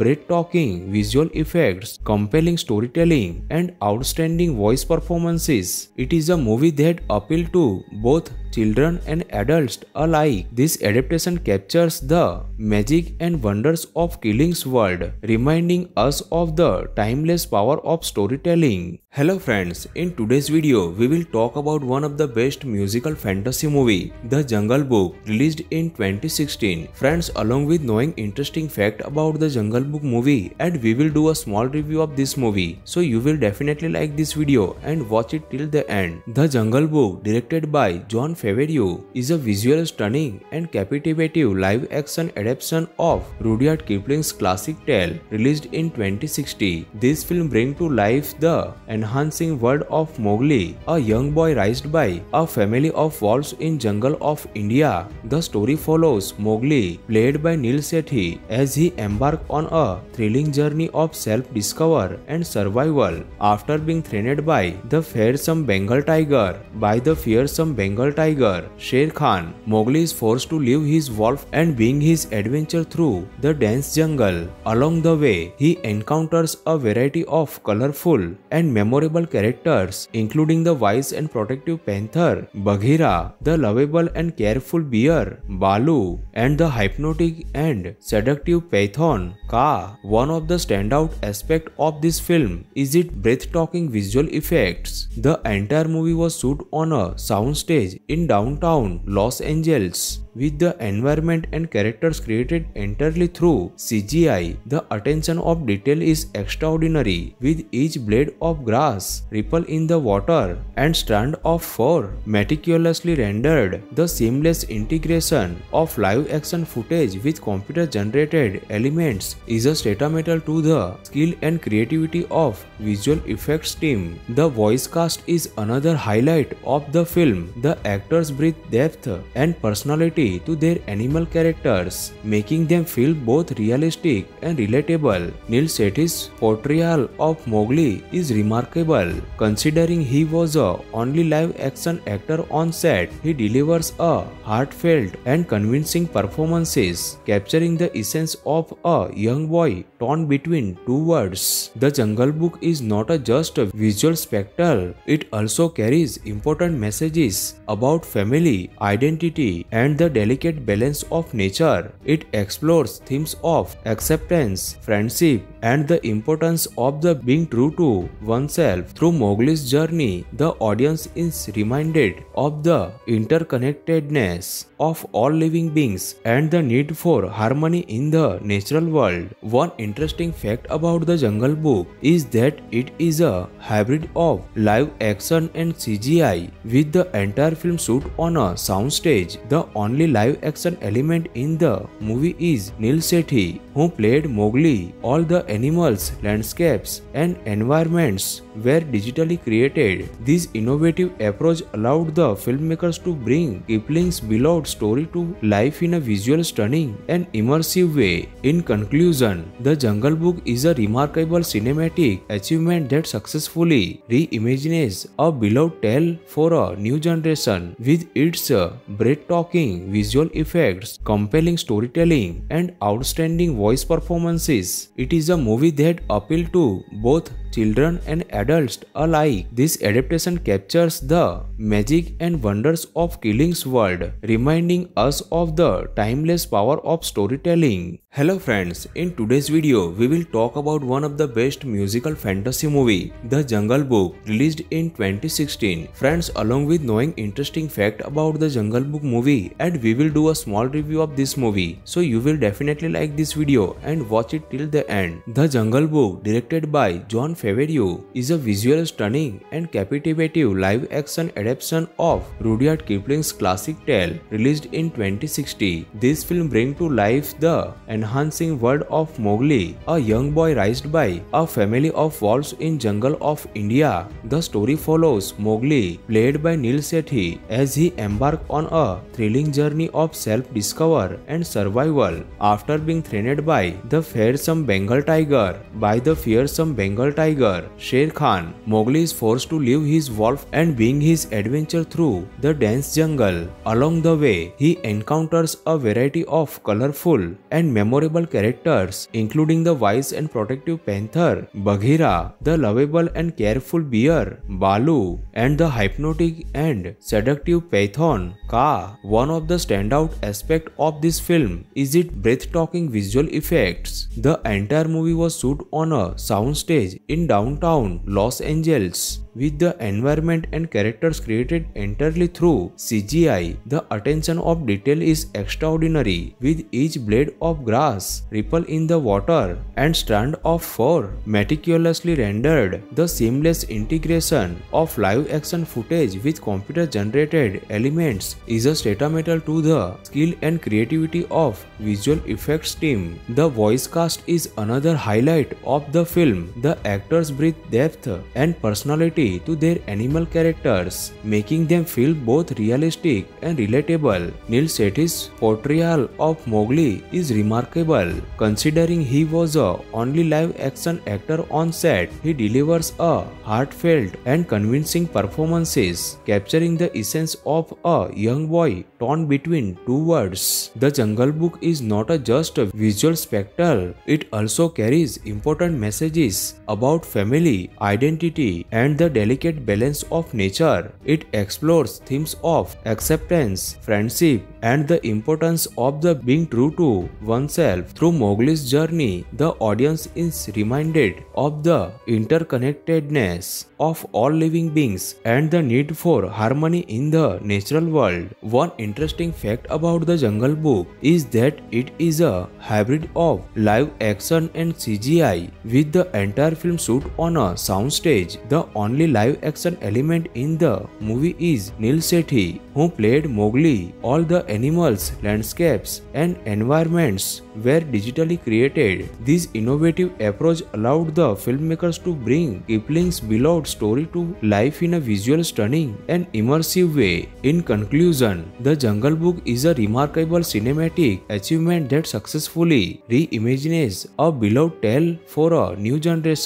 breathtaking visual effects, compelling storytelling, and outstanding voice performances, it is a movie that appeals to both children and adults alike. This adaptation captures the magic and wonders of Kipling's world, reminding us of the timeless power of storytelling. Hello friends, in today's video we will talk about one of the best musical fantasy movie, The Jungle Book, released in twenty sixteen. Friends, along with knowing interesting fact about The Jungle Book movie, and we will do a small review of this movie. So you will definitely like this video and watch it till the end. The Jungle Book, directed by Jon Favreau, is a visually stunning and captivating live-action adaptation of Rudyard Kipling's classic tale, released in twenty sixty. This film brings to life the enhancing world of Mowgli, a young boy raised by a family of wolves in jungle of India. The story follows Mowgli, played by Neel Sethi, as he embarks on a thrilling journey of self-discovery and survival after being threatened by the fearsome Bengal tiger. By the fearsome Bengal tiger, Shere Khan, Mowgli is forced to leave his wolf and begin his adventure through the dense jungle. Along the way, he encounters a variety of colorful and memorable characters, including the wise and protective panther Bagheera, the lovable and careful bear Baloo, and the hypnotic and seductive python Kaa. One of the standout aspects of this film is its breathtaking visual effects. The entire movie was shot on a soundstage in downtown Los Angeles, with the environment and characters created entirely through C G I. The attention of detail is extraordinary, with each blade of grass, ripple in the water, and strand of fur meticulously rendered. The seamless integration of live action footage with computer generated elements is a testament to the skill and creativity of visual effects team. The voice cast is another highlight of the film. The actors breathe depth and personality to their animal characters, making them feel both realistic and relatable. Neel Sethi's portrayal of Mowgli is remarkable, considering he was the only live-action actor on set. He delivers a heartfelt and convincing performance, capturing the essence of a young boy torn between two worlds. The Jungle Book is not a just a visual spectacle; it also carries important messages about family, identity, and the delicate balance of nature. It explores themes of acceptance, friendship, and the importance of the being true to oneself. Through Mowgli's journey, the audience is reminded of the interconnectedness of all living beings and the need for harmony in the natural world. One interesting fact about The Jungle Book is that it is a hybrid of live action and C G I, with the entire film shoot on a soundstage. The only live action element in the movie is Neel Sethi, who played Mowgli. All the animals, landscapes, and environments were digitally created. This innovative approach allowed the filmmakers to bring Kipling's beloved story to life in a visual stunning and immersive way. In conclusion, The Jungle Book is a remarkable cinematic achievement that successfully reimagines a beloved tale for a new generation. With its breathtaking visual effects, compelling storytelling, and outstanding voice performances, it is a movie that appeals to both children and adults alike. This adaptation captures the magic and wonders of Kipling's world, reminding us of the timeless power of storytelling. Hello friends, in today's video we will talk about one of the best musical fantasy movie, The Jungle Book, released in twenty sixteen. Friends, along with knowing interesting fact about The Jungle Book movie, and we will do a small review of this movie. So you will definitely like this video and watch it till the end. The Jungle Book, directed by Jon Favreau, is a visually stunning and captivating live-action adaptation of Rudyard Kipling's classic tale, released in twenty sixty. This film brings to life the enhancing world of Mowgli, a young boy raised by a family of wolves in jungle of India. The story follows Mowgli, played by Neel Sethi, as he embarks on a thrilling journey of self-discovery and survival after being threatened by the fearsome Bengal tiger. By the fearsome Bengal tiger, Shere Khan, Mowgli is forced to leave his wolf and begin his adventure through the dense jungle. Along the way, he encounters a variety of colorful and memorable memorable characters including the wise and protective panther, Bagheera, the lovable and careful bear, Baloo, and the hypnotic and seductive python, Kaa. One of the standout aspects of this film is its breathtaking visual effects. The entire movie was shot on a soundstage in downtown Los Angeles, with the environment and characters created entirely through C G I. The attention of detail is extraordinary, with each blade of grass, ripple in the water, and strand of fur meticulously rendered. The seamless integration of live action footage with computer generated elements is a testament to the skill and creativity of visual effects team. The voice cast is another highlight of the film. The actors breathe depth and personality to their animal characters, making them feel both realistic and relatable. Neel Sethi's portrayal of Mowgli is remarkable, considering he was the only live-action actor on set. He delivers a heartfelt and convincing performance, capturing the essence of a young boy torn between two worlds. The Jungle Book is not a just a visual spectacle; it also carries important messages about family, identity, and the delicate balance of nature. It explores themes of acceptance, friendship, and the importance of the being true to oneself. Through Mowgli's journey, the audience is reminded of the interconnectedness of all living beings and the need for harmony in the natural world. One interesting fact about The Jungle Book is that it is a hybrid of live action and C G I, with the entire film shoot on a soundstage. The only live action element in the movie is Neel Sethi, who played Mowgli. All the animals, landscapes, and environments were digitally created. This innovative approach allowed the filmmakers to bring Kipling's beloved story to life in a visual stunning and immersive way. In conclusion, The Jungle Book is a remarkable cinematic achievement that successfully reimagines a beloved tale for a new generation.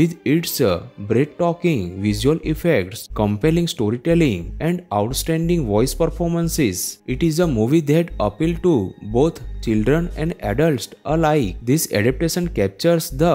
With its breathtaking visual effects, compelling storytelling, and outstanding voice performances, it is a movie that appeals to both children and adults alike. This adaptation captures the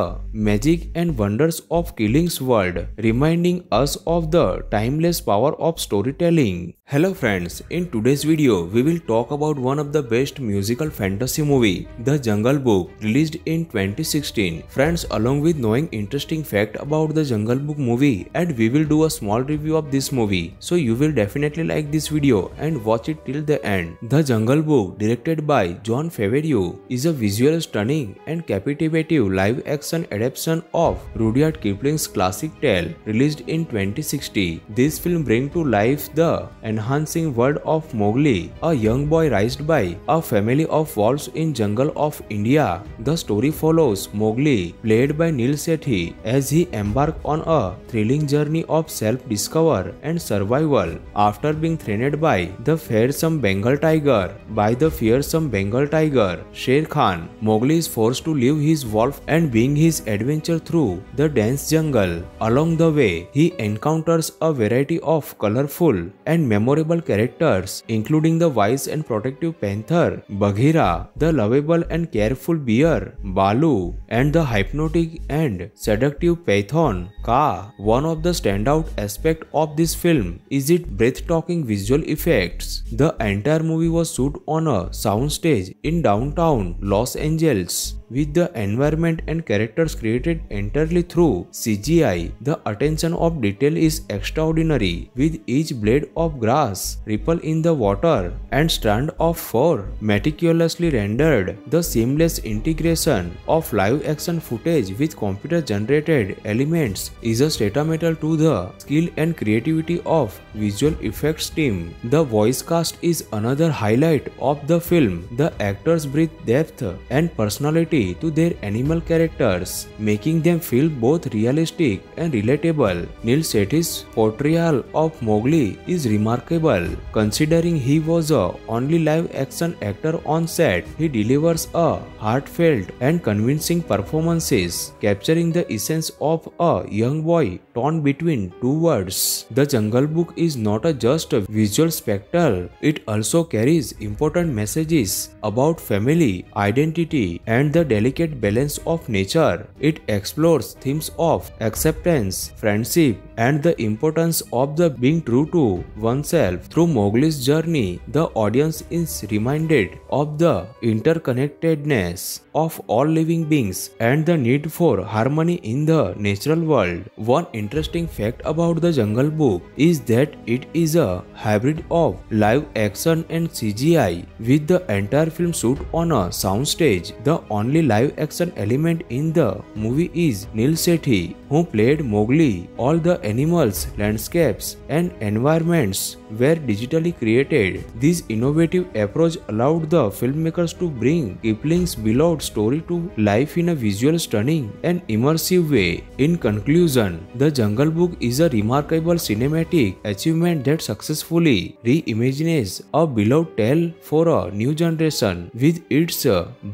magic and wonders of Kipling's world, reminding us of the timeless power of storytelling. Hello friends, in today's video, we will talk about one of the best musical fantasy movie, The Jungle Book, released in twenty sixteen. Friends, along with knowing interesting fact about The Jungle Book movie, and we will do a small review of this movie. So you will definitely like this video and watch it till the end. The Jungle Book, directed by Jon Favreau, is a visual stunning and captivating live-action adaptation of Rudyard Kipling's classic tale, released in twenty sixteen. This film brings to life the enhancing world of Mowgli, a young boy raised by a family of wolves in jungle of India. The story follows Mowgli, played by Neel Sethi, as he embarks on a thrilling journey of self-discovery and survival after being threatened by the fearsome Bengal tiger. By the fearsome Bengal tiger, Shere Khan, Mowgli is forced to leave his wolf and begin his adventure through the dense jungle. Along the way, he encounters a variety of colorful and memorable characters, including the wise and protective panther, Bagheera, the lovable and careful bear, Baloo, and the hypnotic and seductive python, Kaa. One of the standout aspects of this film is its breathtaking visual effects. The entire movie was shot on a soundstage in downtown Los Angeles, with the environment and characters created entirely through C G I. The attention of detail is extraordinary, with each blade of grass, ripple in the water, and strand of fur meticulously rendered. The seamless integration of live action footage with computer generated elements is a testament to the skill and creativity of visual effects team. The voice cast is another highlight of the film. The actors breathe depth and personality personality to their animal characters, making them feel both realistic and relatable. Neel Sethi's portrayal of Mowgli is remarkable. Considering he was the only live action actor on set, he delivers a heartfelt and convincing performances, capturing the essence of a young boy torn between two worlds. The Jungle Book is not just a visual spectacle, it also carries important messages about family, identity, and the delicate balance of nature. It explores themes of acceptance, friendship, and the importance of the being true to oneself. Through Mowgli's journey, the audience is reminded of the interconnectedness of all living beings and the need for harmony in the natural world. One interesting fact about The Jungle Book is that it is a hybrid of live action and C G I, with the entire film shoot on a soundstage. The only live action element in the movie is Neel Sethi, who played Mowgli. All the animals, landscapes, and environments were digitally created. This innovative approach allowed the filmmakers to bring Kipling's beloved story to life in a visual stunning and immersive way. In conclusion, The Jungle Book is a remarkable cinematic achievement that successfully reimagines a beloved tale for a new generation. With its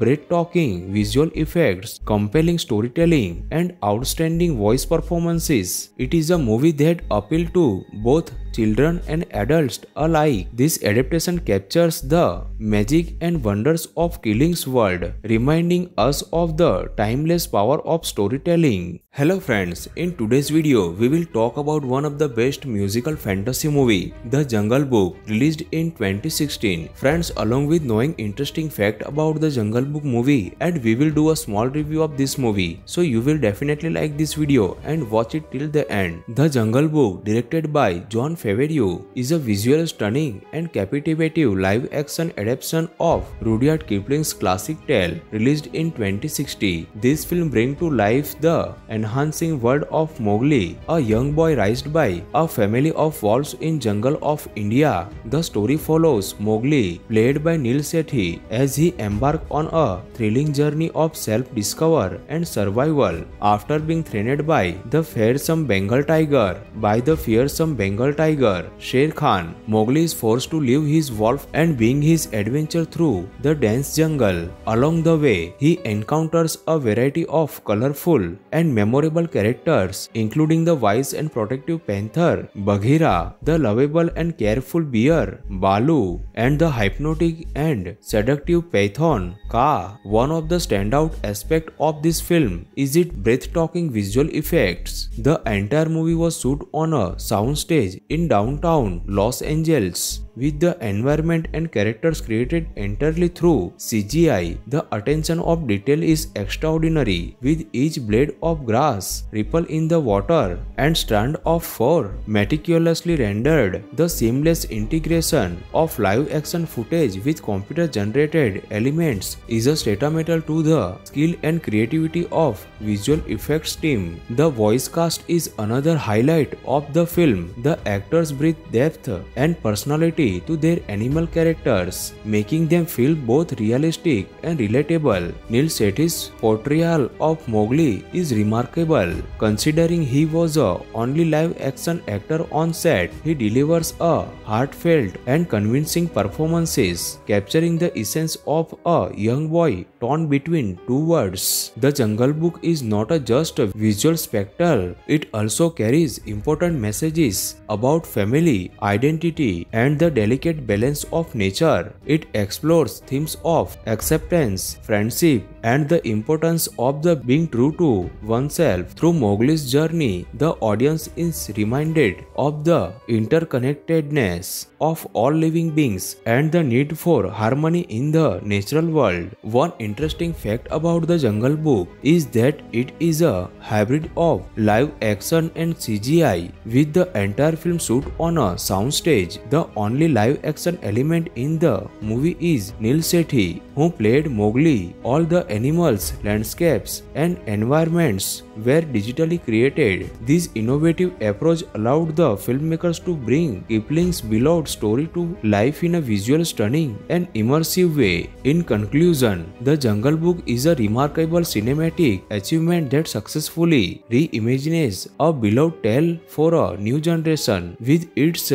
breathtaking visual effects, compelling storytelling, and outstanding voice performances, it is a movie that appeals to both children and adults alike. This adaptation captures the magic and wonders of Kipling's world, reminding us of the timeless power of storytelling. Hello friends, in today's video, we will talk about one of the best musical fantasy movie, The Jungle Book, released in twenty sixteen. Friends, along with knowing interesting fact about The Jungle Book movie, and we will do a small review of this movie. So you will definitely like this video and watch it till the end. The Jungle Book, directed by Jon Favreau, is a visual stunning and captivating live action adaptation of Rudyard Kipling's classic tale, released in twenty sixty. This film brings to life the enhancing world of Mowgli, a young boy raised by a family of wolves in jungle of India. The story follows Mowgli, played by Neel Sethi, as he embarks on a thrilling journey of self-discovery and survival after being threatened by the fearsome Bengal tiger. By the fearsome Bengal tiger, Shere Khan, Mowgli is forced to leave his wolf and begin his adventure through the dense jungle. Along the way, he encounters a variety of colorful and memorable characters, including the wise and protective panther Bagheera, the lovable and careful bear Baloo, and the hypnotic and seductive python Kaa. One of the standout aspects of this film is its breathtaking visual effects. The entire movie was shot on a soundstage in downtown Los Angeles, with the environment and characters created entirely through C G I. The attention of detail is extraordinary, with each blade of grass, ripple in the water, and strand of fur meticulously rendered. The seamless integration of live action footage with computer-generated elements is a testament to the skill and creativity of visual effects team. The voice cast is another highlight of the film. The actors breathe depth and personality to their animal characters, making them feel both realistic and relatable. Neel Sethi's portrayal of Mowgli is remarkable. Considering he was the only live action actor on set, he delivers a heartfelt and convincing performances, capturing the essence of a young boy torn between two worlds. The Jungle Book is not just a visual spectacle, it also carries important messages about family, identity, and the delicate balance of nature. It explores themes of acceptance, friendship, and the importance of the being true to oneself. Through Mowgli's journey, the audience is reminded of the interconnectedness of all living beings and the need for harmony in the natural world. One interesting fact about The Jungle Book is that it is a hybrid of live action and C G I, with the entire film shoot on a soundstage. The only live action element in the movie is Neel Sethi, who played Mowgli. All the animals, landscapes, and environments were digitally created. This innovative approach allowed the filmmakers to bring Kipling's beloved story to life in a visual stunning and immersive way. In conclusion, The Jungle Book is a remarkable cinematic achievement that successfully reimagines a beloved tale for a new generation with its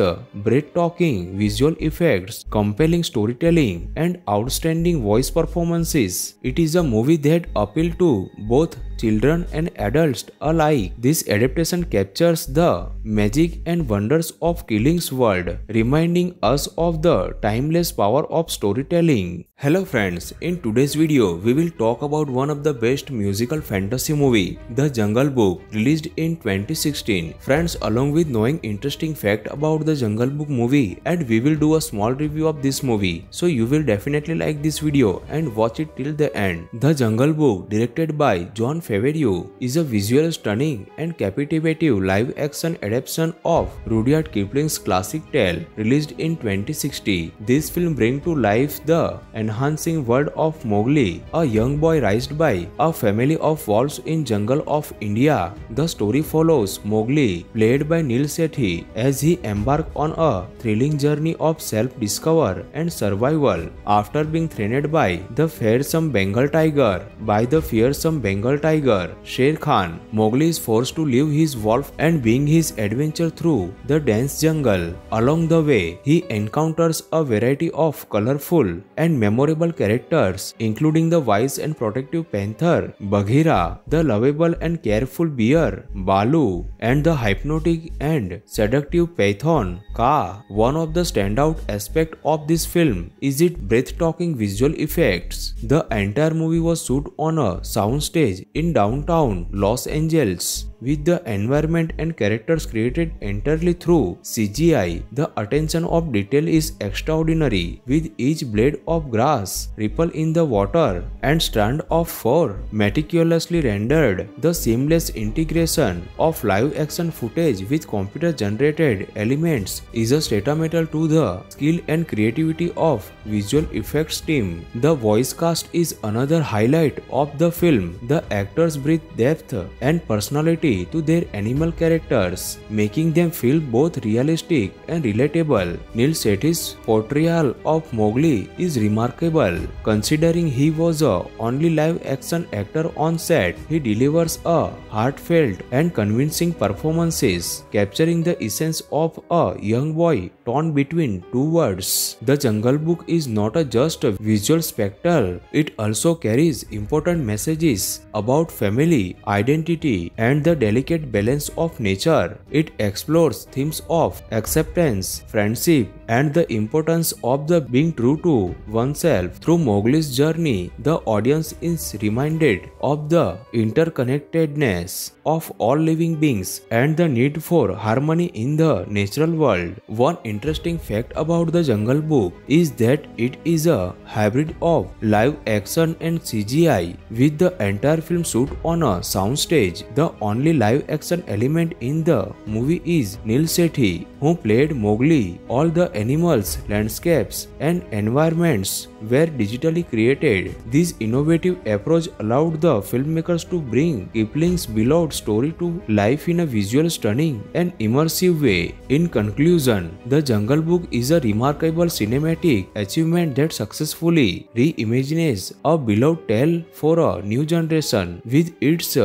breathtaking visual effects, compelling storytelling, and outstanding voice performances. It is a movie that appeals to both children and adults alike. This adaptation captures the magic and wonders of Kipling's world, reminding us of the timeless power of storytelling. Hello friends, in today's video we will talk about one of the best musical fantasy movie, The Jungle Book, released in twenty sixteen. Friends, along with knowing interesting fact about The Jungle Book movie, and we will do a small review of this movie. So you will definitely like this video and watch it till the end. The Jungle Book, directed by Jon Favreau, is a visual stunning and captivating live-action adaptation of Rudyard Kipling's classic tale, released in twenty sixty. This film brings to life the enhancing world of Mowgli, a young boy raised by a family of wolves in jungle of India. The story follows Mowgli, played by Neel Sethi, as he embarks on a thrilling journey of self-discovery and survival after being threatened by the fearsome Bengal tiger. By the fearsome Bengal tiger, Shere Khan, Mowgli is forced to leave his wolf and begin his adventure through the dense jungle. Along the way, he encounters a variety of colorful and memorable characters, including the wise and protective panther Bagheera, the lovable and careful bear Baloo, and the hypnotic and seductive python Kaa. One of the standout aspects of this film is its breathtaking visual effects. The entire movie was shot on a soundstage in downtown Los Angeles, with the environment and characters created entirely through C G I. The attention of detail is extraordinary, with each blade of grass, ripple in the water, and strand of fur meticulously rendered. The seamless integration of live action footage with computer generated elements is a testament to the skill and creativity of visual effects team. The voice cast is another highlight of the film. The actors breathe depth and personality to their animal characters, making them feel both realistic and relatable. Neel Sethi's portrayal of Mowgli is remarkable, considering he was the only live-action actor on set. He delivers a heartfelt and convincing performances, capturing the essence of a young boy torn between two worlds. The Jungle Book is not a just a visual spectacle; it also carries important messages about family, identity, and the delicate balance of nature. It explores themes of acceptance, friendship, and the importance of the being true to oneself. Through Mowgli's journey, the audience is reminded of the interconnectedness of all living beings and the need for harmony in the natural world. One interesting fact about The Jungle Book is that it is a hybrid of live action and C G I, with the entire film shoot on a soundstage. The only live action element in the movie is Neel Sethi, who played Mowgli. All the animals, landscapes, and environments were digitally created. This innovative approach allowed the filmmakers to bring Kipling's beloved story to life in a visual stunning and immersive way. In conclusion, The Jungle Book is a remarkable cinematic achievement that successfully reimagines a beloved tale for a new generation with its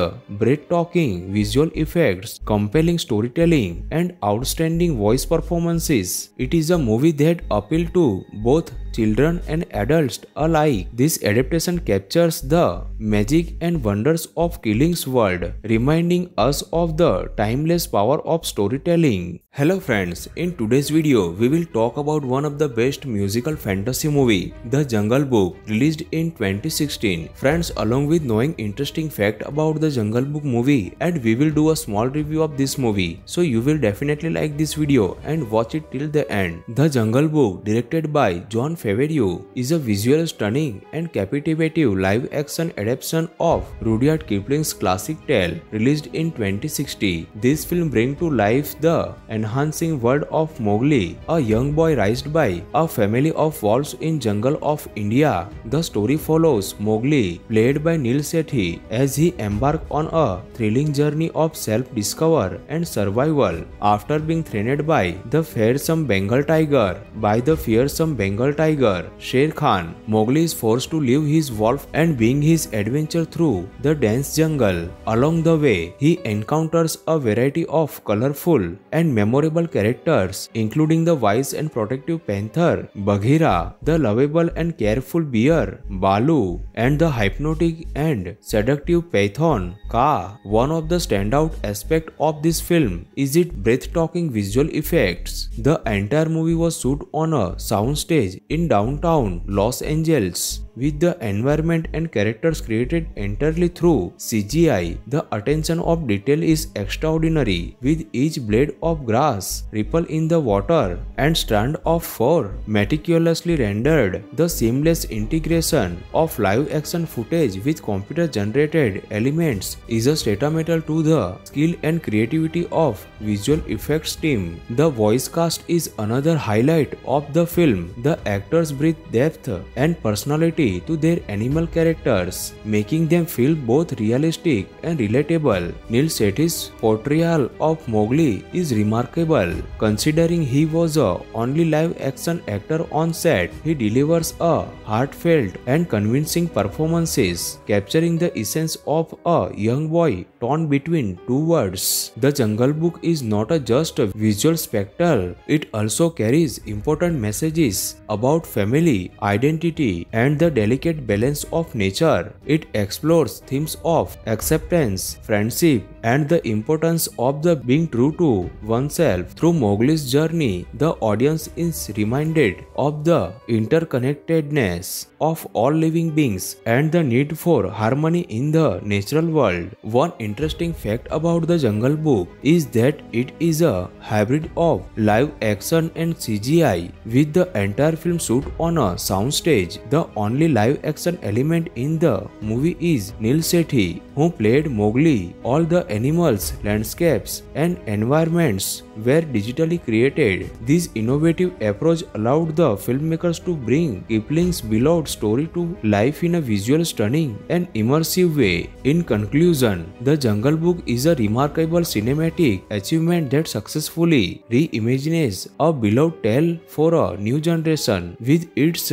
breathtaking visual effects, compelling storytelling, and outstanding voice performances. It is a movie that appeals to both children and adults alike. This adaptation captures the magic and wonders of Kipling's world, reminding us of the timeless power of storytelling. Hello friends, in today's video we will talk about one of the best musical fantasy movie, The Jungle Book, released in twenty sixteen. Friends, along with knowing interesting fact about The Jungle Book movie, and we will do a small review of this movie. So you will definitely like this video and watch it till the end. The Jungle Book, directed by Jon Favreau, is a visual stunning and captivating live-action adaptation of Rudyard Kipling's classic tale, released in twenty sixty. This film brings to life the enhancing world of Mowgli, a young boy raised by a family of wolves in jungle of India. The story follows Mowgli, played by Neel Sethi, as he embarks on a thrilling journey of self-discovery and survival after being threatened by the fearsome Bengal tiger. By the fearsome Bengal tiger, Shere Khan, Mowgli is forced to leave his wolf and begin his adventure through the dense jungle. Along the way, he encounters a variety of colorful and memorable characters, including the wise and protective panther Bagheera, the lovable and careful bear Baloo, and the hypnotic and seductive python Kaa. One of the standout aspects of this film is its breathtaking visual effects. The entire movie was shot on a soundstage in downtown Los Angeles, with the environment and characters created entirely through C G I. The attention of detail is extraordinary, with each blade of grass, ripple in the water, and strand of fur meticulously rendered. The seamless integration of live action footage with computer-generated elements is a testament to the skill and creativity of visual effects team. The voice cast is another highlight of the film. The actors breathe depth and personality to their animal characters, making them feel both realistic and relatable. Neel Sethi's portrayal of Mowgli is remarkable, considering he was the only live-action actor on set. He delivers a heartfelt and convincing performance, capturing the essence of a young boy torn between two worlds. The Jungle Book is not a just a visual spectacle; it also carries important messages about family, identity, and the delicate balance of nature. It explores themes of acceptance, friendship, and the importance of the being true to oneself. Through Mowgli's journey, the audience is reminded of the interconnectedness of all living beings and the need for harmony in the natural world. One interesting fact about The Jungle Book is that it is a hybrid of live action and C G I, with the entire film shoot on a soundstage. The only live action element in the movie is Neel Sethi, who played Mowgli. All the animals, landscapes, and environments were digitally created. This innovative approach allowed the filmmakers to bring Kipling's beloved story to life in a visual, stunning, and immersive way. In conclusion, The Jungle Book is a remarkable cinematic achievement that successfully reimagines a beloved tale for a new generation. With its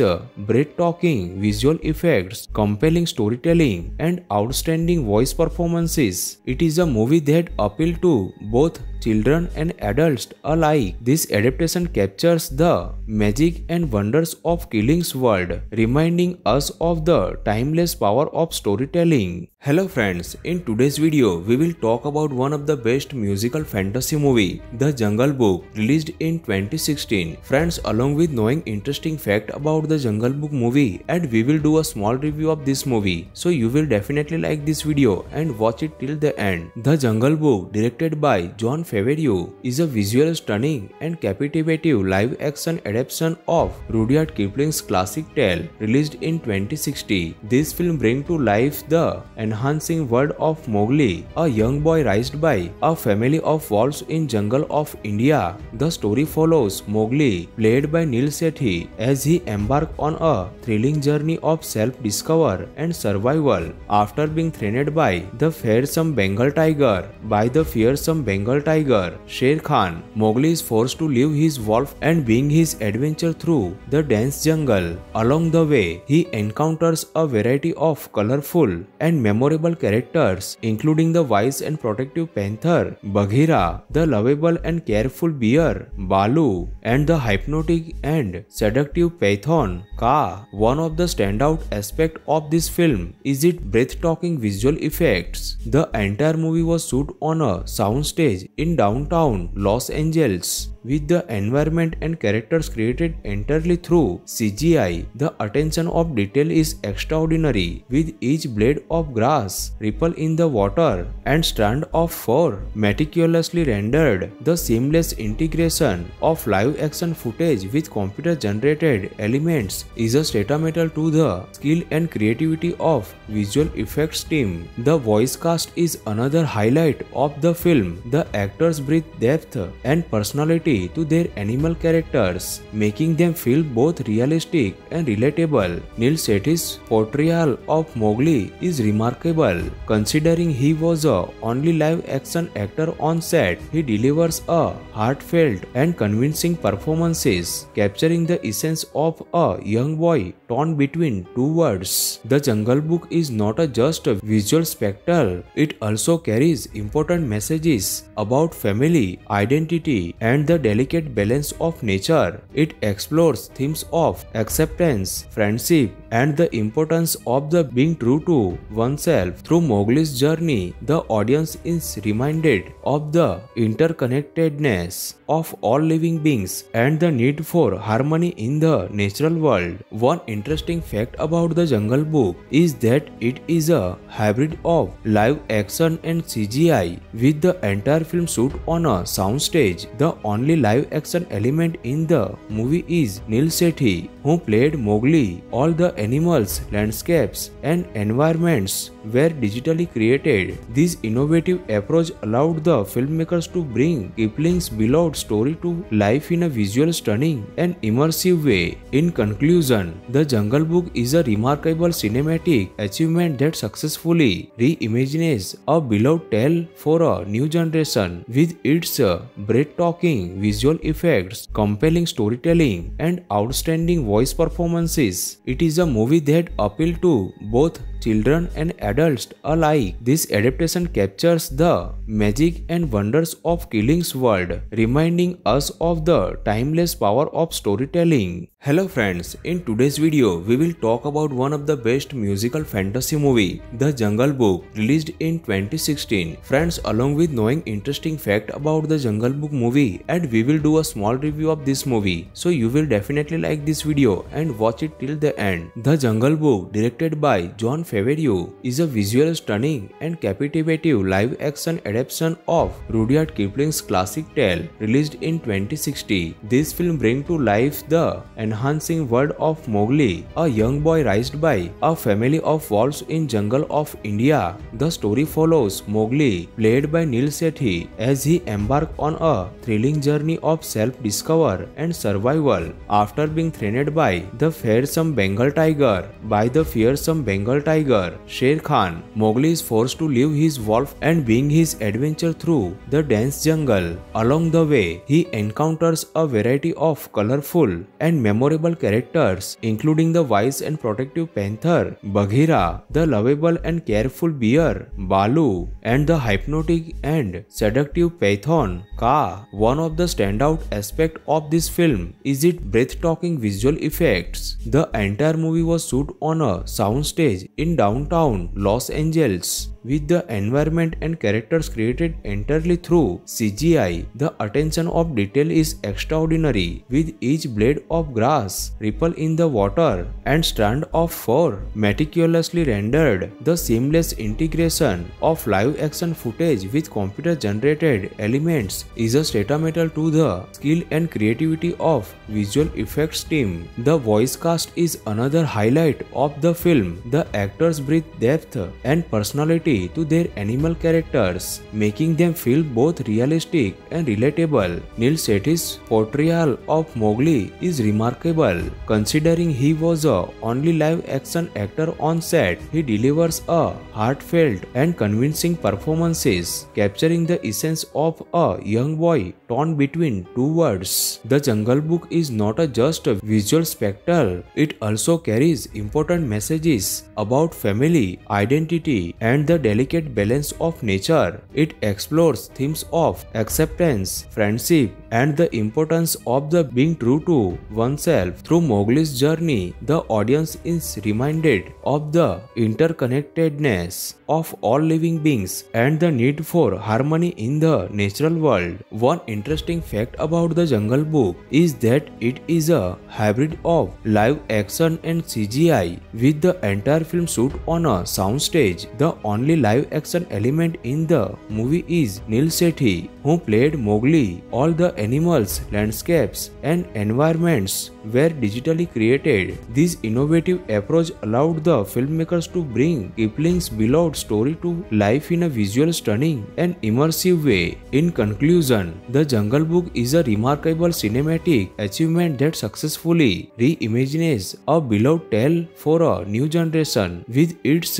breathtaking visual effects, compelling storytelling, and outstanding voice performances, it is a movie that appeals to both children and adults alike. This adaptation captures the magic and wonders of Kipling's world, reminding us of the timeless power of storytelling. Hello friends, in today's video, we will talk about one of the best musical fantasy movie, The Jungle Book, released in twenty sixteen. Friends, along with knowing interesting fact about The Jungle Book movie, and we will do a small review of this movie. So you will definitely like this video and watch it till the end. The Jungle Book, directed by Jon Favreau, is a visual stunning and captivating live-action adaptation of Rudyard Kipling's classic tale, released in twenty sixteen. This film brings to life the enhancing world of Mowgli, a young boy raised by a family of wolves in jungle of India. The story follows Mowgli, played by Neel Sethi, as he embarks on a thrilling journey of self-discovery and survival after being threatened by the fearsome Bengal tiger. By the fearsome Bengal tiger, Shere Khan, Mowgli is forced to leave his wolf and begin his adventure through the dense jungle. Along the way, he encounters a variety of colorful and memorable characters, including the wise and protective panther Bagheera, the lovable and careful bear Baloo, and the hypnotic and seductive python Kaa. One of the standout aspects of this film is its breathtaking visual effects. The entire movie was shot on a soundstage in downtown Los Angeles, with the environment and characters created entirely through C G I. The attention of detail is extraordinary, with each blade of grass, ripple in the water, and strand of fur meticulously rendered. The seamless integration of live action footage with computer-generated elements is a testament to the skill and creativity of visual effects team. The voice cast is another highlight of the film. The actors breathe depth and personality to their animal characters, making them feel both realistic and relatable. Neel Sethi's portrayal of Mowgli is remarkable. Considering he was the only live action actor on set, he delivers a heartfelt and convincing performance, capturing the essence of a young boy torn between two worlds. The Jungle Book is not a just a visual spectacle, it also carries important messages about family, identity, and the delicate balance of nature. It explores themes of acceptance, friendship, and the importance of the being true to oneself. Through Mowgli's journey, the audience is reminded of the interconnectedness of all living beings and the need for harmony in the natural world. One interesting fact about The Jungle Book is that it is a hybrid of live action and C G I, with the entire film shoot on a soundstage. The only live action element in the movie is Neel Sethi, who played Mowgli. All the animals, landscapes, and environments were digitally created. This innovative approach allowed the filmmakers to bring Kipling's beloved story to life in a visual, stunning, and immersive way. In conclusion, The Jungle Book is a remarkable cinematic achievement that successfully reimagines a beloved tale for a new generation. With its breathtaking visual effects, compelling storytelling, and outstanding voice performances, it is a movie that appeals to both children and adults alike. This adaptation captures the magic and wonders of Kipling's world, reminding us of the timeless power of storytelling. Hello friends, in today's video, we will talk about one of the best musical fantasy movie, The Jungle Book, released in twenty sixteen. Friends, along with knowing interesting fact about The Jungle Book movie, and we will do a small review of this movie. So you will definitely like this video and watch it till the end. The Jungle Book, directed by Jon Favreau, is a visual stunning and captivating live action adaptation of Rudyard Kipling's classic tale, released in twenty sixty. This film brings to life the enhancing world of Mowgli, a young boy raised by a family of wolves in jungle of India. The story follows Mowgli, played by Neel Sethi, as he embarks on a thrilling journey of self-discovery and survival after being threatened by the fearsome Bengal tiger. By the fearsome Bengal tiger, Shere Khan, Mowgli is forced to leave his wolf and begin his adventure through the dense jungle. Along the way, he encounters a variety of colorful and memorable characters, including the wise and protective panther Bagheera, the lovable and careful bear Baloo, and the hypnotic and seductive python Kaa. One of the standout aspects of this film is its breathtaking visual effects. The entire movie was shot on a soundstage in downtown Los Angeles, with the environment and characters created entirely through C G I. The attention of detail is extraordinary, with each blade of grass, ripple in the water, and strand of fur meticulously rendered. The seamless integration of live action footage with computer-generated elements is a testament to the skill and creativity of visual effects team. The voice cast is another highlight of the film. The actors breathe depth and personality to their animal characters, making them feel both realistic and relatable. Neel Sethi's portrayal of Mowgli is remarkable. Considering he was the only live action actor on set, he delivers a heartfelt and convincing performance, capturing the essence of a young boy torn between two worlds. The Jungle Book is not a just a visual spectacle, it also carries important messages about family, identity, and the the delicate balance of nature. It explores themes of acceptance, friendship, and the importance of the being true to oneself. Through Mowgli's journey, the audience is reminded of the interconnectedness of all living beings and the need for harmony in the natural world. One interesting fact about The Jungle Book is that it is a hybrid of live action and C G I, with the entire film shoot on a soundstage. The only live action element in the movie is Neel Sethi, who played Mowgli. All the animals, landscapes, and environments were digitally created. This innovative approach allowed the filmmakers to bring Kipling's beloved story to life in a visual stunning and immersive way. In conclusion, The Jungle Book is a remarkable cinematic achievement that successfully reimagines a beloved tale for a new generation. With its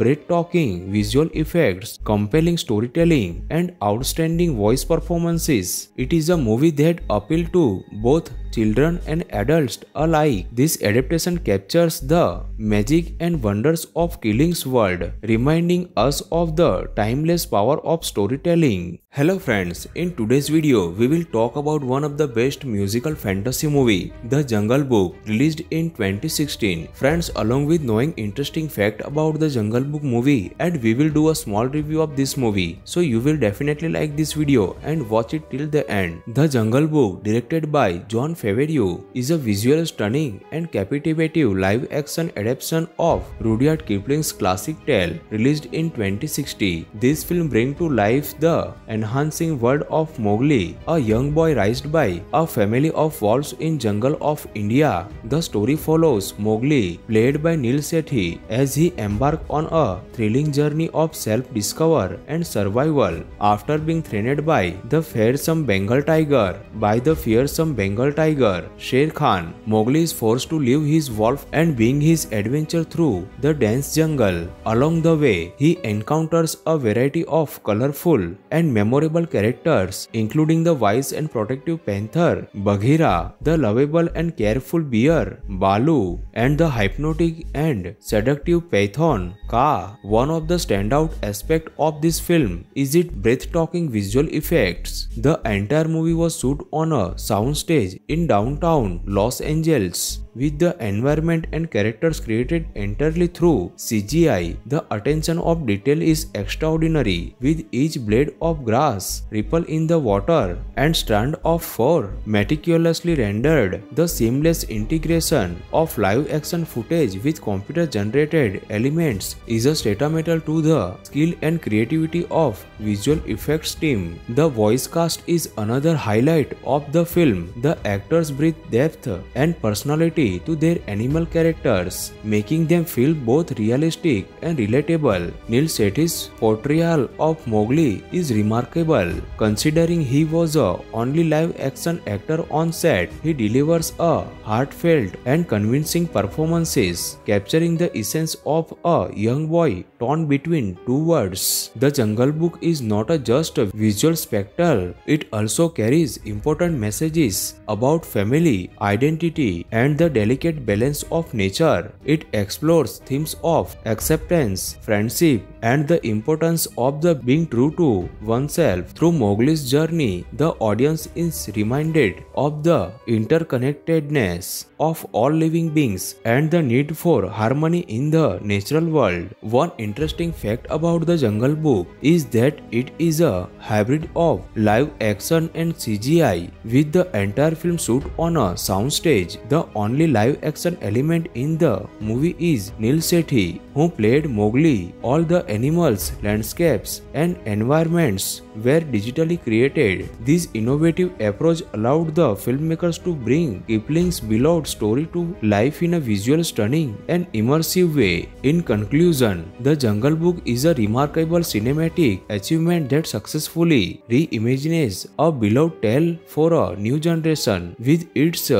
breathtaking visual effects, compelling storytelling, and outstanding voice performances, it is a movie that appeals to both children and adults alike. This adaptation captures the magic and wonders of Kipling's world, reminding us of the timeless power of storytelling. Hello friends, in today's video, we will talk about one of the best musical fantasy movie, The Jungle Book, released in twenty sixteen. Friends, along with knowing interesting fact about The Jungle Book movie, and we will do a small review of this movie. So you will definitely like this video and watch it till the end. The Jungle Book, directed by Jon Favreau, is a visual stunning and captivating live action adaptation of Rudyard Kipling's classic tale, released in twenty sixty. This film brings to life the enhancing world of Mowgli, a young boy raised by a family of wolves in jungle of India. The story follows Mowgli, played by Neel Sethi, as he embarks on a thrilling journey of self-discovery and survival after being threatened by the fearsome Bengal tiger. By the fearsome Bengal tiger, Shere Khan, Mowgli is forced to leave his wolf and begin his adventure through the dense jungle. Along the way, he encounters a variety of colorful and memorable characters, including the wise and protective panther Bagheera, the lovable and careful bear Baloo, and the hypnotic and seductive python Kaa. One of the standout aspects of this film is its breathtaking visual effects. The entire movie was shot on a soundstage in downtown Los Angeles, with the environment and characters created entirely through C G I. The attention of detail is extraordinary, with each blade of grass, ripple in the water, and strand of fur meticulously rendered. The seamless integration of live action footage with computer-generated elements is a testament to the skill and creativity of visual effects team. The voice cast is another highlight of the film. The actors breathe depth and personality to their animal characters, making them feel both realistic and relatable. Neel Sethi's portrayal of Mowgli is remarkable, considering he was the only live-action actor on set. He delivers a heartfelt and convincing performances, capturing the essence of a young boy torn between two worlds. The Jungle Book is not a just a visual spectacle; it also carries important messages about family, identity, and the delicate balance of nature. It explores themes of acceptance, friendship, and the importance of the being true to oneself. Through Mowgli's journey, the audience is reminded of the interconnectedness of all living beings and the need for harmony in the natural world. One interesting fact about The Jungle Book is that it is a hybrid of live action and C G I, with the entire film shoot on a soundstage. The only live action element in the movie is Neel Sethi, who played Mowgli. All the animals, landscapes, and environments were digitally created. This innovative approach allowed the filmmakers to bring Kipling's beloved story to life in a visual stunning and immersive way. In conclusion, The Jungle Book is a remarkable cinematic achievement that successfully reimagines a beloved tale for a new generation. With its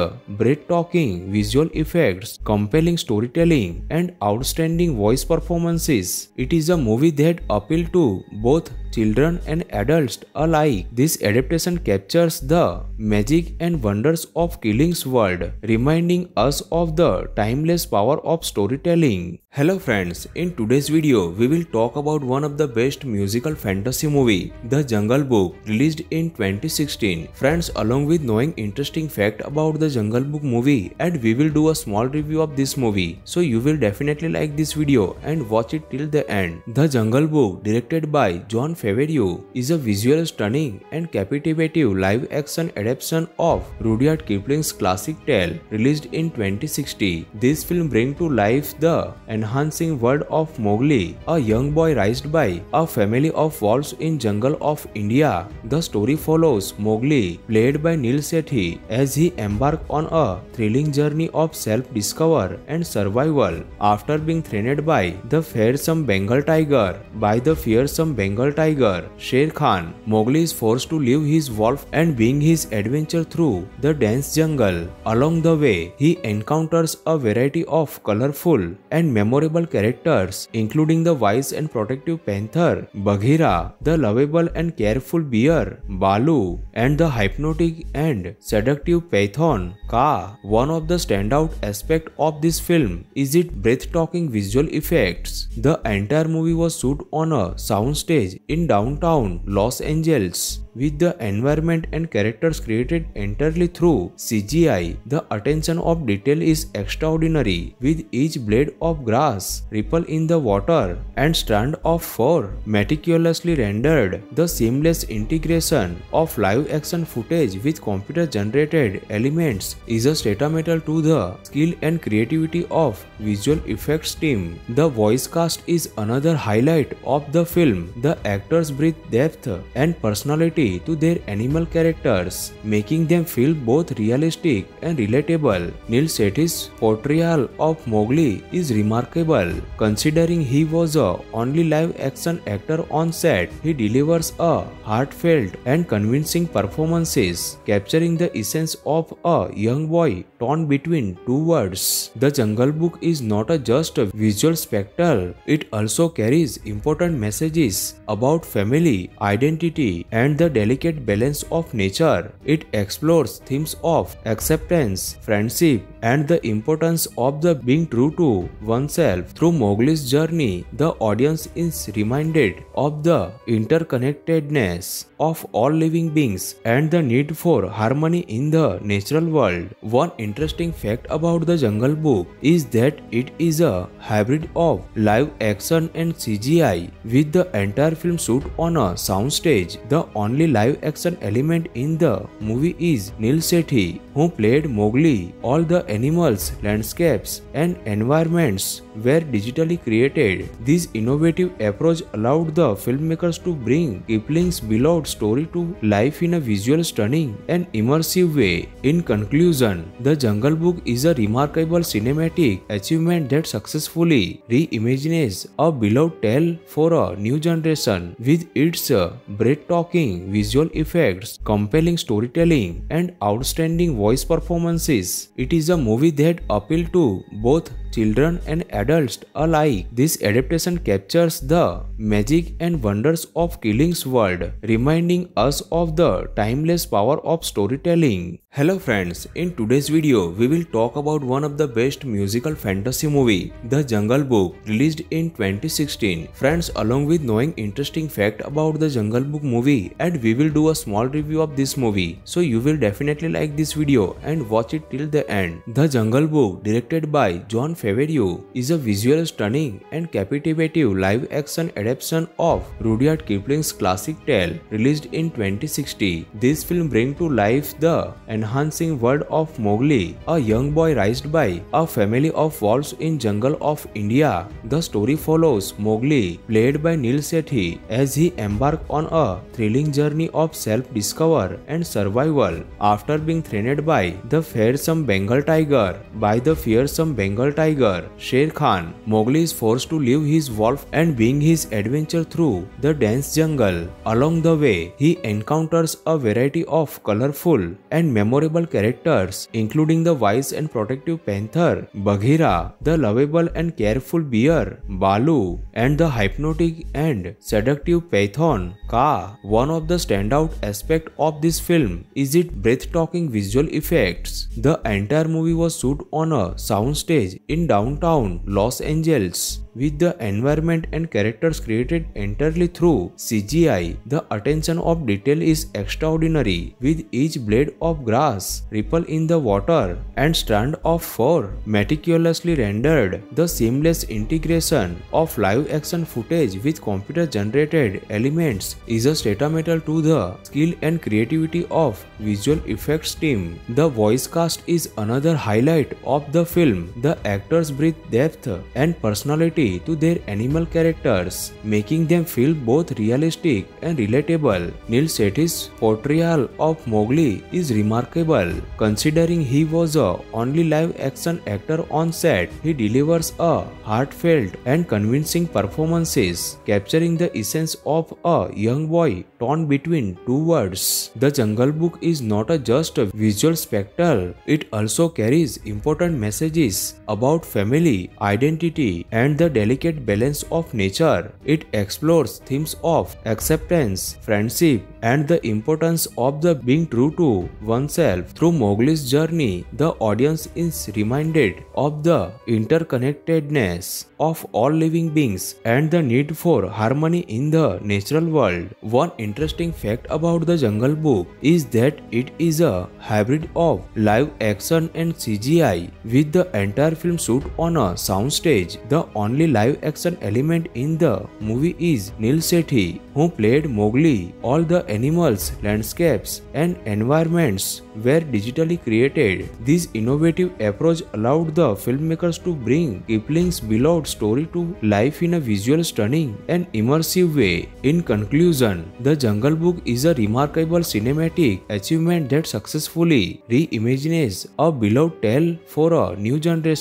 breathtaking visual effects, compelling storytelling, and outstanding voice performances, it is a movie that appeals to both children and adults alike. This adaptation captures the magic and wonders of Kipling's world, reminding us of the timeless power of storytelling. Hello friends, in today's video we will talk about one of the best musical fantasy movie, The Jungle Book, released in twenty sixteen. Friends, along with knowing interesting fact about The Jungle Book movie, and we will do a small review of this movie. So you will definitely like this video and watch it till the end. The Jungle Book, directed by Jon Favreau, is a visually stunning and captivating live-action adaptation of Rudyard Kipling's classic tale, released in twenty sixteen. This film brings to life the enhancing world of Mowgli, a young boy raised by a family of wolves in jungle of India. The story follows Mowgli, played by Neel Sethi, as he embarks on a thrilling journey of self-discovery and survival after being threatened by the fearsome Bengal tiger. By the fearsome Bengal tiger, Shere Khan, Mowgli is forced to leave his wolf and begin his adventure through the dense jungle. Along the way, he encounters a variety of colorful and memorable characters, including the wise and protective panther Bagheera, the lovable and careful bear Baloo, and the hypnotic and seductive python Kaa. One of the standout aspects of this film is its breathtaking visual effects. The entire movie was shot on a soundstage in downtown Los Angeles, with the environment and characters created entirely through C G I. The attention of detail is extraordinary, with each blade of grass, ripple in the water, and strand of fur meticulously rendered. The seamless integration of live action footage with computer generated elements is a testament to the skill and creativity of visual effects team. The voice cast is another highlight of the film. The actors breathe depth and personality to their animal characters, making them feel both realistic and relatable. Neel Sethi's portrayal of Mowgli is remarkable, considering he was the only live-action actor on set. He delivers a heartfelt and convincing performance, capturing the essence of a young boy torn between two worlds. The Jungle Book is not a just a visual spectacle; it also carries important messages about family, identity, and the delicate balance of nature. It explores themes of acceptance, friendship, and the importance of the being true to oneself. Through Mowgli's journey, the audience is reminded of the interconnectedness of all living beings and the need for harmony in the natural world. One interesting fact about The Jungle Book is that it is a hybrid of live action and C G I, with the entire film shoot on a soundstage. The only live action element in the movie is Neel Sethi, who played Mowgli. All the animals, landscapes, and environments were digitally created. This innovative approach allowed the filmmakers to bring Kipling's beloved story to life in a visual stunning and immersive way. In conclusion, The Jungle Book is a remarkable cinematic achievement that successfully reimagines a beloved tale for a new generation. With its breathtaking visual effects, compelling storytelling, and outstanding voice performances, it is a movie that appeals to both children and adults alike. This adaptation captures the magic and wonders of Kipling's world, reminding us of the timeless power of storytelling. Hello friends, in today's video we will talk about one of the best musical fantasy movie, The Jungle Book, released in twenty sixteen. Friends, along with knowing interesting fact about The Jungle Book movie, and we will do a small review of this movie. So you will definitely like this video and watch it till the end. The Jungle Book, directed by Jon Favreau, is a visually stunning and captivating live-action adaptation of Rudyard Kipling's classic tale, released in twenty sixteen. This film brings to life the enhancing world of Mowgli, a young boy raised by a family of wolves in jungle of India. The story follows Mowgli, played by Neel Sethi, as he embarks on a thrilling journey of self-discovery and survival after being threatened by the fearsome Bengal tiger. By the fearsome Bengal tiger, Shere Khan, Mowgli is forced to leave his wolf and begin his adventure through the dense jungle. Along the way, he encounters a variety of colorful and memorable memorable characters including the wise and protective panther, Bagheera, the lovable and careful bear, Baloo, and the hypnotic and seductive python, Kaa. One of the standout aspects of this film is its breathtaking visual effects. The entire movie was shot on a soundstage in downtown Los Angeles, with the environment and characters created entirely through C G I. The attention of detail is extraordinary, with each blade of grass, ripple in the water, and strand of fur meticulously rendered. The seamless integration of live action footage with computer generated elements is a testament to the skill and creativity of visual effects team. The voice cast is another highlight of the film. The actors breathe depth and personality to their animal characters, making them feel both realistic and relatable. Neel Sethi's portrayal of Mowgli is remarkable, considering he was the only live-action actor on set. He delivers a heartfelt and convincing performance, capturing the essence of a young boy torn between two worlds. The Jungle Book is not a just a visual spectacle; it also carries important messages about family, identity, and the delicate balance of nature. It explores themes of acceptance, friendship, and the importance of the being true to oneself. Through Mowgli's journey, the audience is reminded of the interconnectedness of all living beings and the need for harmony in the natural world. One interesting fact about The Jungle Book is that it is a hybrid of live action and C G I, with the entire film shoot on a soundstage. The only live action element in the movie is Neel Sethi, who played Mowgli. All the animals, landscapes, and environments were digitally created. This innovative approach allowed the filmmakers to bring Kipling's beloved story to life in a visual, stunning, and immersive way. In conclusion, The Jungle Book is a remarkable cinematic achievement that successfully reimagines a beloved tale for a new generation.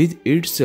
With its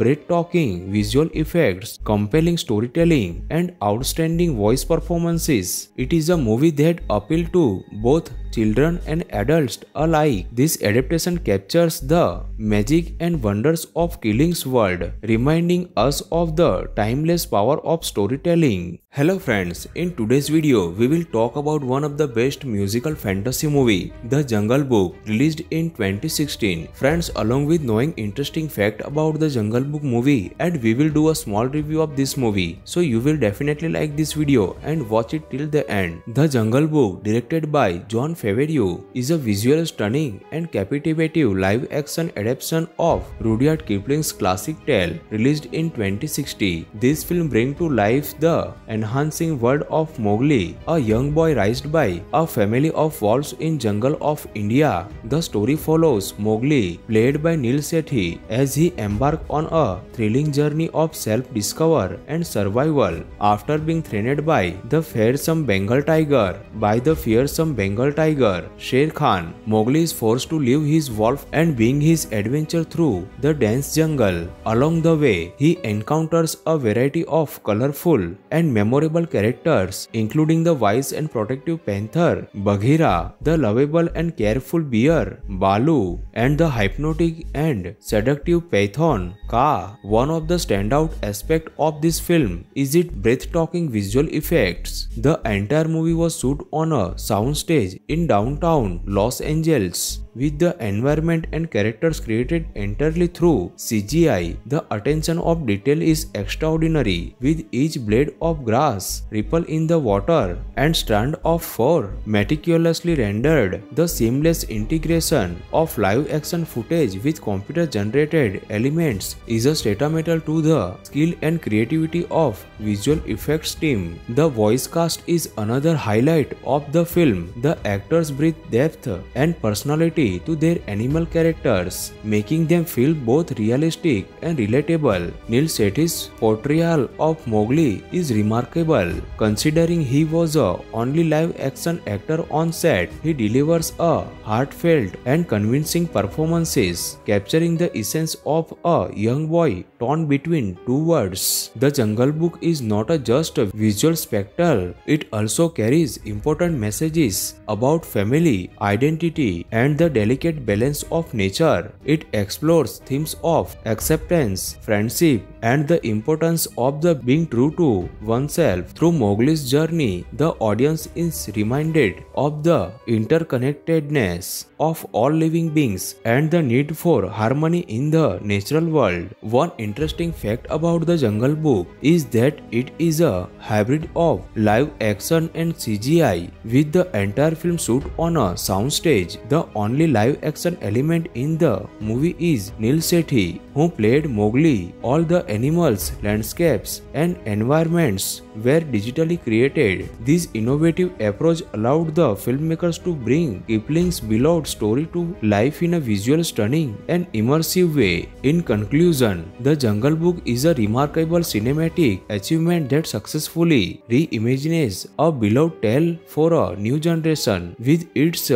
breathtaking visual effects, compelling storytelling, and outstanding voice performances, it is a movie that appeals to both children and adults alike. This adaptation captures the magic and wonders of Kipling's world, reminding us of the timeless power of storytelling. Hello friends, in today's video, we will talk about one of the best musical fantasy movie, The Jungle Book, released in twenty sixteen. Friends, along with knowing interesting fact about The Jungle Book movie, and we will do a small review of this movie. So you will definitely like this video and watch it till the end. The Jungle Book, directed by Jon Favreau, is a visual stunning and captivating live-action adaptation of Rudyard Kipling's classic tale, released in twenty sixty. This film brings to life the enhancing world of Mowgli, a young boy raised by a family of wolves in jungle of India. The story follows Mowgli, played by Neel Sethi, as he embarks on a thrilling journey of self-discovery and survival after being threatened by the fearsome Bengal tiger. By the fearsome Bengal tiger, Shere Khan, Mowgli is forced to leave his wolf and begin his adventure through the dense jungle. Along the way, he encounters a variety of colorful and memorable characters, including the wise and protective panther, Bagheera, the lovable and careful bear, Baloo, and the hypnotic and seductive python, Kaa. One of the standout aspects of this film is its breathtaking visual effects. The entire movie was shot on a soundstage in downtown Los Angeles, with the environment and characters created entirely through C G I. The attention of detail is extraordinary, with each blade of grass, ripple in the water, and strand of fur meticulously rendered. The seamless integration of live action footage with computer generated elements is a testament to the skill and creativity of visual effects team. The voice cast is another highlight of the film. The actors breathe depth and personality story to their animal characters, making them feel both realistic and relatable. Neel Sethi's portrayal of Mowgli is remarkable. Considering he was the only live action actor on set, he delivers a heartfelt and convincing performances, capturing the essence of a young boy torn between two worlds. The Jungle Book is not just a visual spectacle, it also carries important messages about family, identity, and the delicate balance of nature. It explores themes of acceptance, friendship, and the importance of the being true to oneself. Through Mowgli's journey, the audience is reminded of the interconnectedness of all living beings and the need for harmony in the natural world. One interesting fact about The Jungle Book is that it is a hybrid of live action and C G I, with the entire film shoot on a soundstage. The only live action element in the movie is Neel Sethi, who played Mowgli. All the animals, landscapes, and environments were digitally created. This innovative approach allowed the filmmakers to bring Kipling's beloved story to life in a visual stunning and immersive way. In conclusion, The Jungle Book is a remarkable cinematic achievement that successfully reimagines a beloved tale for a new generation. With its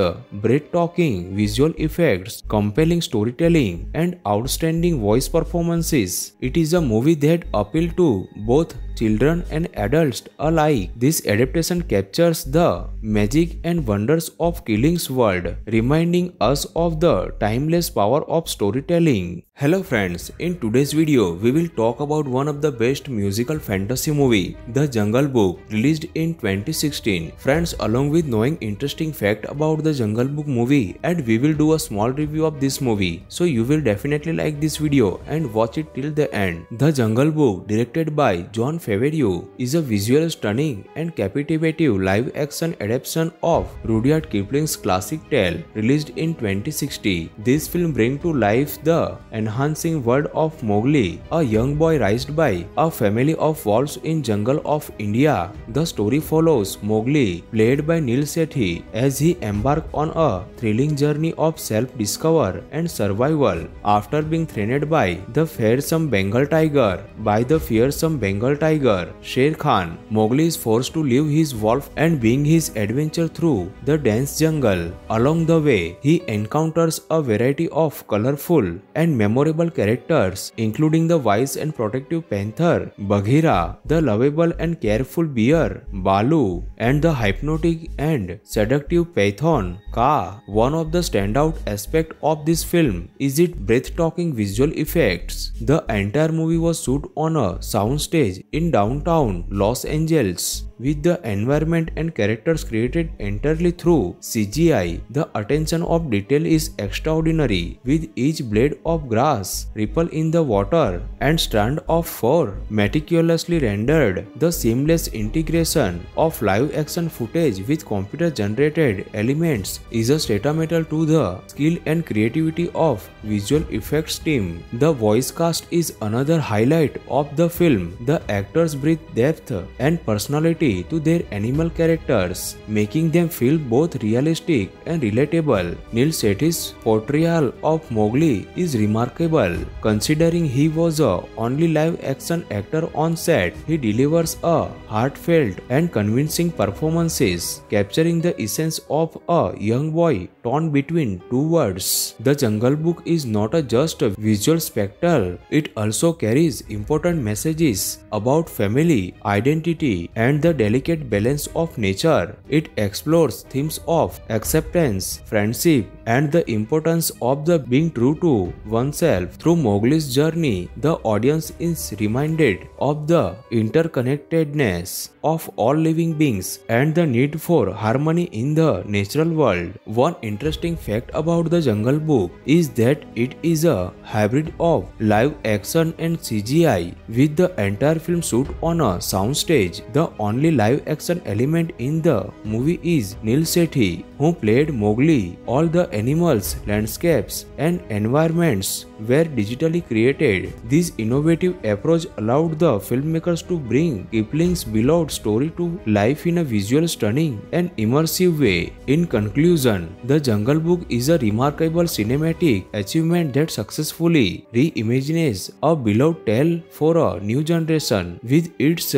breathtaking visual effects, compelling storytelling, and outstanding voice performances, it is a movie that appeals to both children and adults alike. This adaptation captures the magic and wonders of Kipling's world, reminding us of the timeless power of storytelling. Hello friends, in today's video, we will talk about one of the best musical fantasy movie, The Jungle Book, released in twenty sixteen. Friends, along with knowing interesting fact about The Jungle Book movie, and we will do a small review of this movie. So you will definitely like this video and watch it till the end. The Jungle Book, directed by Jon Favreau, is a visual stunning and captivating live action adaptation of Rudyard Kipling's classic tale, released in twenty sixty. This film brings to life the enhancing world of Mowgli, a young boy raised by a family of wolves in jungle of India. The story follows Mowgli, played by Neel Sethi, as he embarks on a thrilling journey of self-discovery and survival after being threatened by the fearsome Bengal tiger. By the fearsome Bengal tiger, Shere Khan, Mowgli is forced to leave his wolf and begin his adventure through the dense jungle. Along the way, he encounters a variety of colorful and memorable characters, including the wise and protective panther Bagheera, the lovable and careful bear Baloo, and the hypnotic and seductive python Kaa. One of the standout aspects of this film is its breathtaking visual effects. The entire movie was shot on a soundstage in downtown Los Angeles, with the environment and characters created entirely through C G I. The attention of detail is extraordinary, with each blade of grass, ripple in the water, and strand of fur meticulously rendered. The seamless integration of live action footage with computer generated elements is a testament to the skill and creativity of visual effects team. The voice cast is another highlight of the film. The actors breathe depth and personality to their animal characters, making them feel both realistic and relatable. Neel Sethi's portrayal of Mowgli is remarkable. Considering he was the only live action actor on set, he delivers a heartfelt and convincing performances, capturing the essence of a young boy torn between two worlds. The Jungle Book is not just a visual spectacle, it also carries important messages about family, identity, and the delicate balance of nature. It explores themes of acceptance, friendship, and the importance of the being true to oneself. Through Mowgli's journey, the audience is reminded of the interconnectedness of all living beings and the need for harmony in the natural world. One interesting fact about The Jungle Book is that it is a hybrid of live action and C G I, with the entire film shoot on a soundstage. The only live action element in the movie is Neel Sethi, who played Mowgli. All the animals, landscapes, and environments were digitally created. This innovative approach allowed the filmmakers to bring Kipling's beloved story to life in a visual stunning and immersive way. In conclusion, The Jungle Book is a remarkable cinematic achievement that successfully reimagines a beloved tale for a new generation with its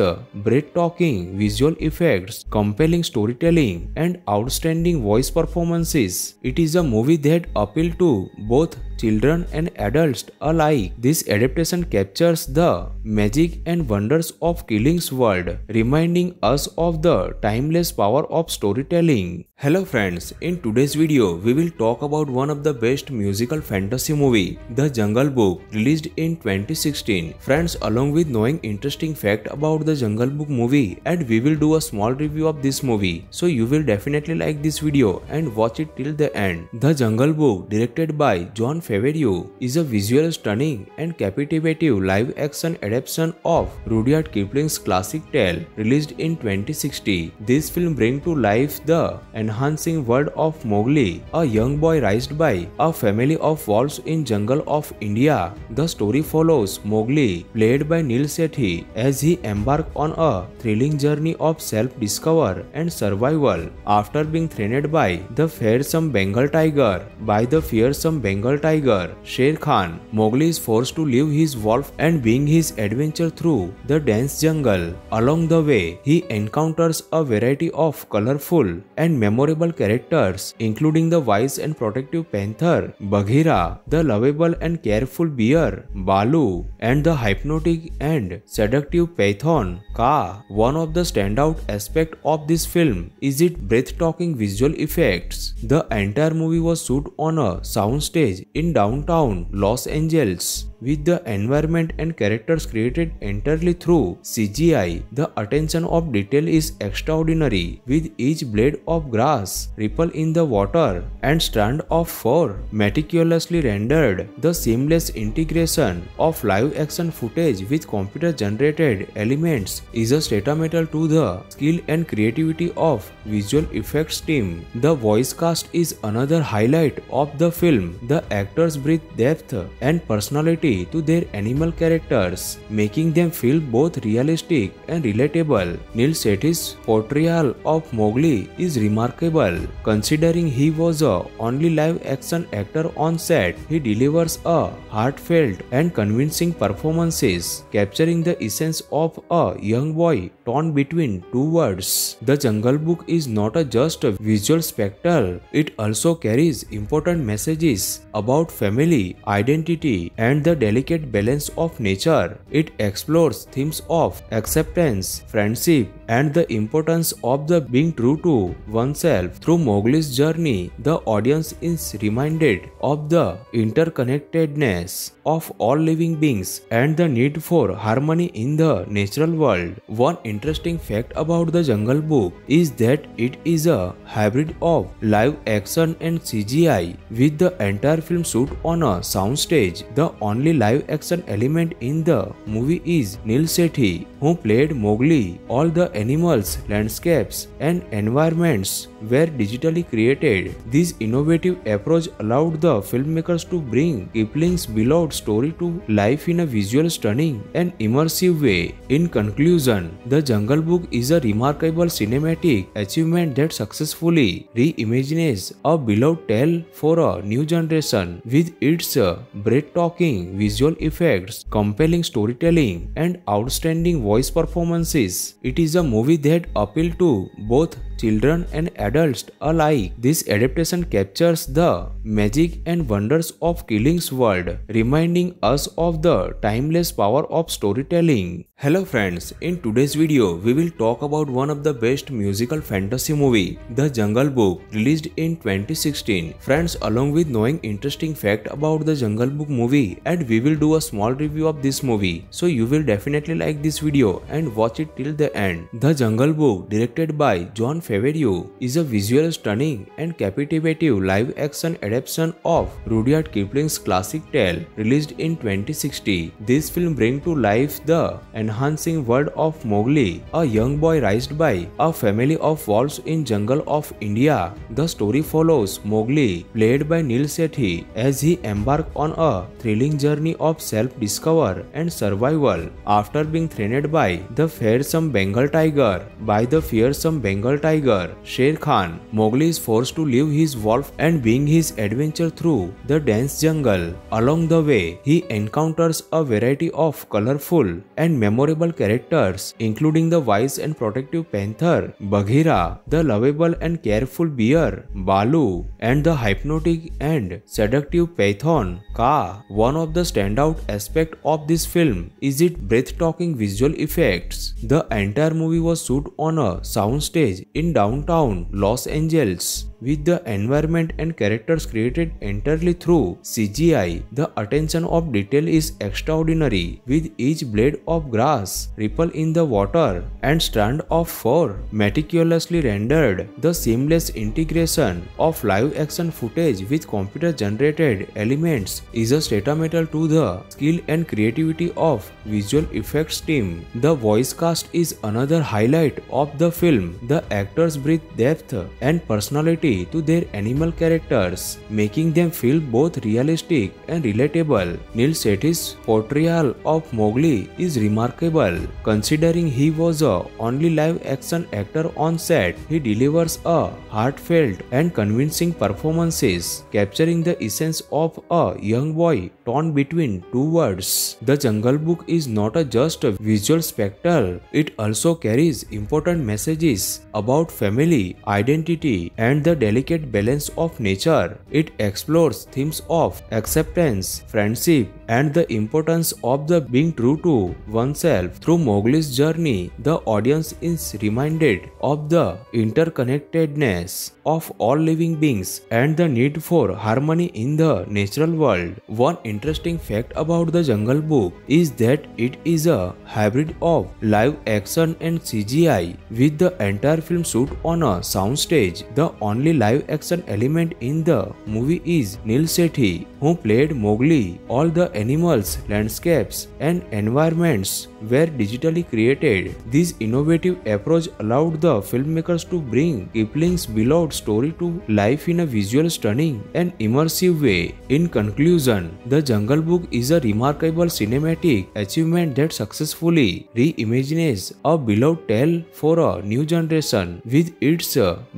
breathtaking visual effects, compelling storytelling, and outstanding voice performances. It is a movie that appeals to both children and adults alike. This adaptation captures the magic and wonders of Kipling's world, reminding us of the timeless power of storytelling. Hello friends, in today's video we will talk about one of the best musical fantasy movie, The Jungle Book, released in twenty sixteen. Friends, along with knowing interesting fact about The Jungle Book movie, and we will do a small review of this movie. So you will definitely like this video and watch it till the end. The Jungle Book, directed by Jon Favreau, is a visually stunning and captivating live-action adaptation of Rudyard Kipling's classic tale, released in twenty sixty. This film brings to life the enhancing world of Mowgli, a young boy raised by a family of wolves in jungle of India. The story follows Mowgli, played by Neel Sethi, as he embarks on a thrilling journey of self-discovery and survival after being threatened by the fearsome Bengal tiger. By the fearsome Bengal tiger, Shere Khan, Mowgli is forced to leave his wolf and begin his adventure through the dense jungle. Along the way, he encounters a variety of colorful and memorable characters, including the wise and protective panther Bagheera, the lovable and careful bear Baloo, and the hypnotic and seductive python Kaa. One of the standout aspects of this film is its breathtaking visual effects. The entire movie was shot on a soundstage in downtown Los Angeles, with the environment and characters created entirely through C G I. The attention of detail is extraordinary, with each blade of grass, ripple in the water, and strand of fur meticulously rendered. The seamless integration of live action footage with computer generated elements is a testament to the skill and creativity of visual effects team. The voice cast is another highlight of the film. The actors breathe depth and personality to their animal characters, making them feel both realistic and relatable. Neel Sethi's portrayal of Mowgli is remarkable, considering he was the only live-action actor on set. He delivers a heartfelt and convincing performances, capturing the essence of a young boy torn between two worlds. The Jungle Book is not a just a visual spectacle; it also carries important messages about family, identity, and the delicate balance of nature. It explores themes of acceptance, friendship, and the importance of the being true to oneself. Through Mowgli's journey, the audience is reminded of the interconnectedness of all living beings and the need for harmony in the natural world. One interesting fact about The Jungle Book is that it is a hybrid of live action and C G I, with the entire film shoot on a soundstage. The only live action element in the movie is Neel Sethi, who played Mowgli. All the animals, landscapes, and environments were digitally created. This innovative approach allowed the filmmakers to bring Kipling's beloved story to life in a visual stunning and immersive way. In conclusion, The Jungle Book is a remarkable cinematic achievement that successfully reimagines a beloved tale for a new generation with its breathtaking visual effects, compelling storytelling, and outstanding voice performances. It is a movie that appeals to both children and adults alike. This adaptation captures the magic and wonders of Kipling's world, reminding us of the timeless power of storytelling. Hello friends, in today's video we will talk about one of the best musical fantasy movie, The Jungle Book, released in twenty sixteen. Friends, along with knowing interesting fact about The Jungle Book movie, and we will do a small review of this movie. So you will definitely like this video and watch it till the end. The Jungle Book, directed by Jon Favreau, is a visually stunning and captivating live-action adaptation of Rudyard Kipling's classic tale, released in twenty sixty. This film brings to life the enhancing world of Mowgli, a young boy raised by a family of wolves in jungle of India. The story follows Mowgli, played by Neel Sethi, as he embarks on a thrilling journey of self-discovery and survival after being threatened by the fearsome Bengal tiger. By the fearsome Bengal tiger, Shere Khan, Mowgli is forced to leave his wolf and begin his adventure through the dense jungle. Along the way, he encounters a variety of colorful and memorable characters, including the wise and protective panther Bagheera, the lovable and careful bear Baloo, and the hypnotic and seductive python Kaa. One of the standout aspects of this film is its breathtaking visual effects. The entire movie was shot on a soundstage in downtown Los Angeles, with the environment and characters created entirely through C G I. The attention of detail is extraordinary, with each blade of grass, ripple in the water, and strand of fur meticulously rendered. The seamless integration of live action footage with computer-generated elements is a testament to the skill and creativity of visual effects team. The voice cast is another highlight of the film. The actors breathe depth and personality to their animal characters, making them feel both realistic and relatable. Neel Sethi's portrayal of Mowgli is remarkable, considering he was the only live-action actor on set. He delivers a heartfelt and convincing performance, capturing the essence of a young boy torn between two worlds. The Jungle Book is not a just visual spectacle; it also carries important messages about family, identity, and the delicate balance of nature. It explores themes of acceptance, friendship, and the importance of the being true to oneself. Through Mowgli's journey, the audience is reminded of the interconnectedness of all living beings and the need for harmony in the natural world. One interesting fact about The Jungle Book is that it is a hybrid of live action and C G I, with the entire film shoot on a soundstage. The only live action element in the movie is Neel Sethi, who played Mowgli. All the animals, landscapes, and environments were digitally created. This innovative approach allowed the filmmakers to bring Kipling's beloved story to life in a visual, stunning, and immersive way. In conclusion, The Jungle Book is a remarkable cinematic achievement that successfully reimagines a beloved tale for a new generation. With its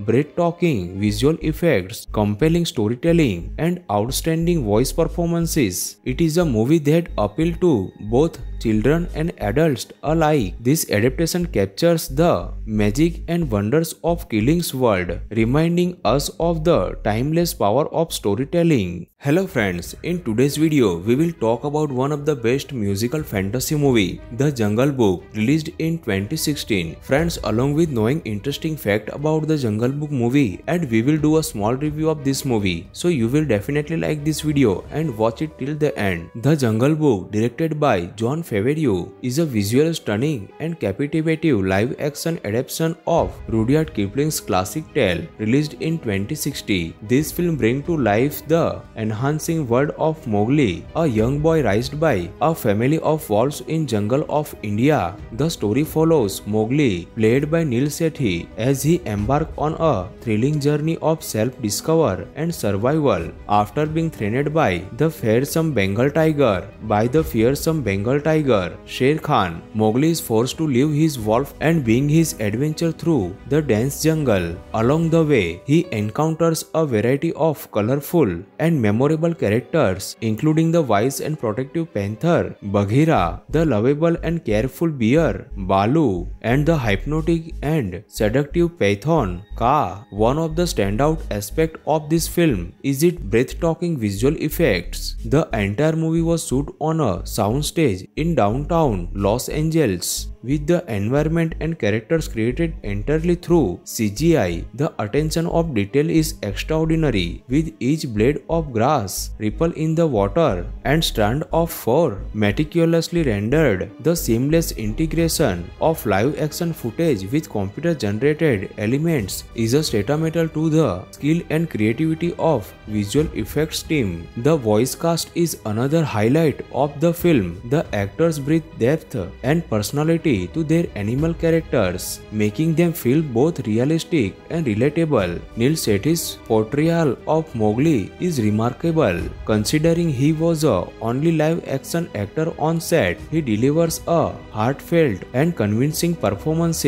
breathtaking visual effects, compelling storytelling, and outstanding voice performances, it is a movie that appeals to both children and adults alike. This adaptation captures the magic and wonders of Kipling's world, reminding us of the timeless power of storytelling. Hello friends, in today's video, we will talk about one of the best musical fantasy movie, The Jungle Book, released in twenty sixteen. Friends, along with knowing interesting fact about The Jungle Book movie, and we will do a small review of this movie. So you will definitely like this video and watch it till the end. The Jungle Book, directed by Jon Favreau, is a visual stunning and captivating live-action adaptation of Rudyard Kipling's classic tale, released in twenty sixty. This film brings to life the enhancing world of Mowgli, a young boy raised by a family of wolves in jungle of India. The story follows Mowgli, played by Neel Sethi, as he embarks on a thrilling journey of self-discovery and survival after being threatened by the fearsome Bengal tiger. By the fearsome Bengal tiger, Shere Khan, Mowgli is forced to leave his wolf and begin his adventure through the dense jungle. Along the way, he encounters a variety of colorful and memorable characters, including the wise and protective panther Bagheera, the lovable and careful bear Baloo, and the hypnotic and seductive python Kaa. One of the standout aspects of this film is its breathtaking visual effects. The entire movie was shot on a soundstage in downtown Los Angeles, with the environment and characters created entirely through C G I. The attention of detail is extraordinary, with each blade of grass, ripple in the water, and strand of fur meticulously rendered. The seamless integration of live action footage with computer-generated elements is a testament to the skill and creativity of visual effects team. The voice cast is another highlight of the film. The actors breathe depth and personality to their animal characters, making them feel both realistic and relatable. Neel Sethi's portrayal of Mowgli is remarkable. Considering he was the only live action actor on set, he delivers a heartfelt and convincing performance,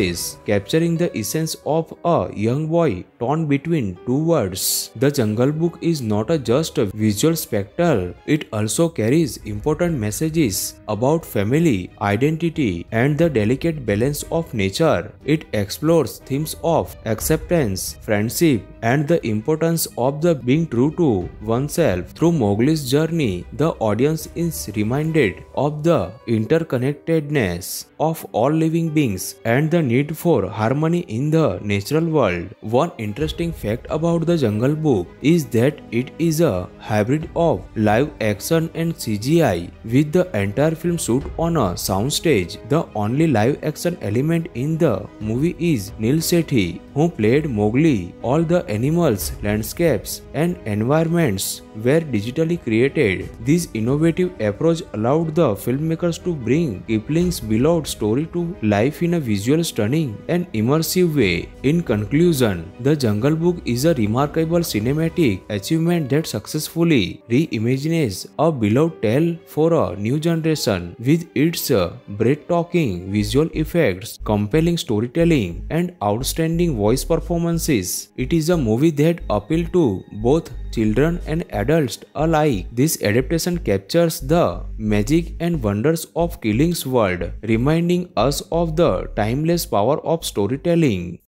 capturing the essence of a young boy torn between two worlds. The Jungle Book is not a just a visual spectacle, it also carries important messages about family, identity, and the delicate balance of nature. It explores themes of acceptance, friendship, and the importance of the being true to oneself. Through Mowgli's journey, the audience is reminded of the interconnectedness of all living beings and the need for harmony in the natural world. One interesting fact about The Jungle Book is that it is a hybrid of live action and C G I, with the entire film shoot on a soundstage. The only live action element in the movie is Neel Sethi, who played Mowgli. All the animals, landscapes, and environments were digitally created. This innovative approach allowed the filmmakers to bring Kipling's beloved story to life in a visual, stunning, and immersive way. In conclusion, The Jungle Book is a remarkable cinematic achievement that successfully reimagines a beloved tale for a new generation. With its breathtaking visual effects, compelling storytelling, and outstanding voice performances, it is a movie that appeals to both children and adults alike. This adaptation captures the magic and wonders of Kipling's world, reminding us of the timeless power of storytelling.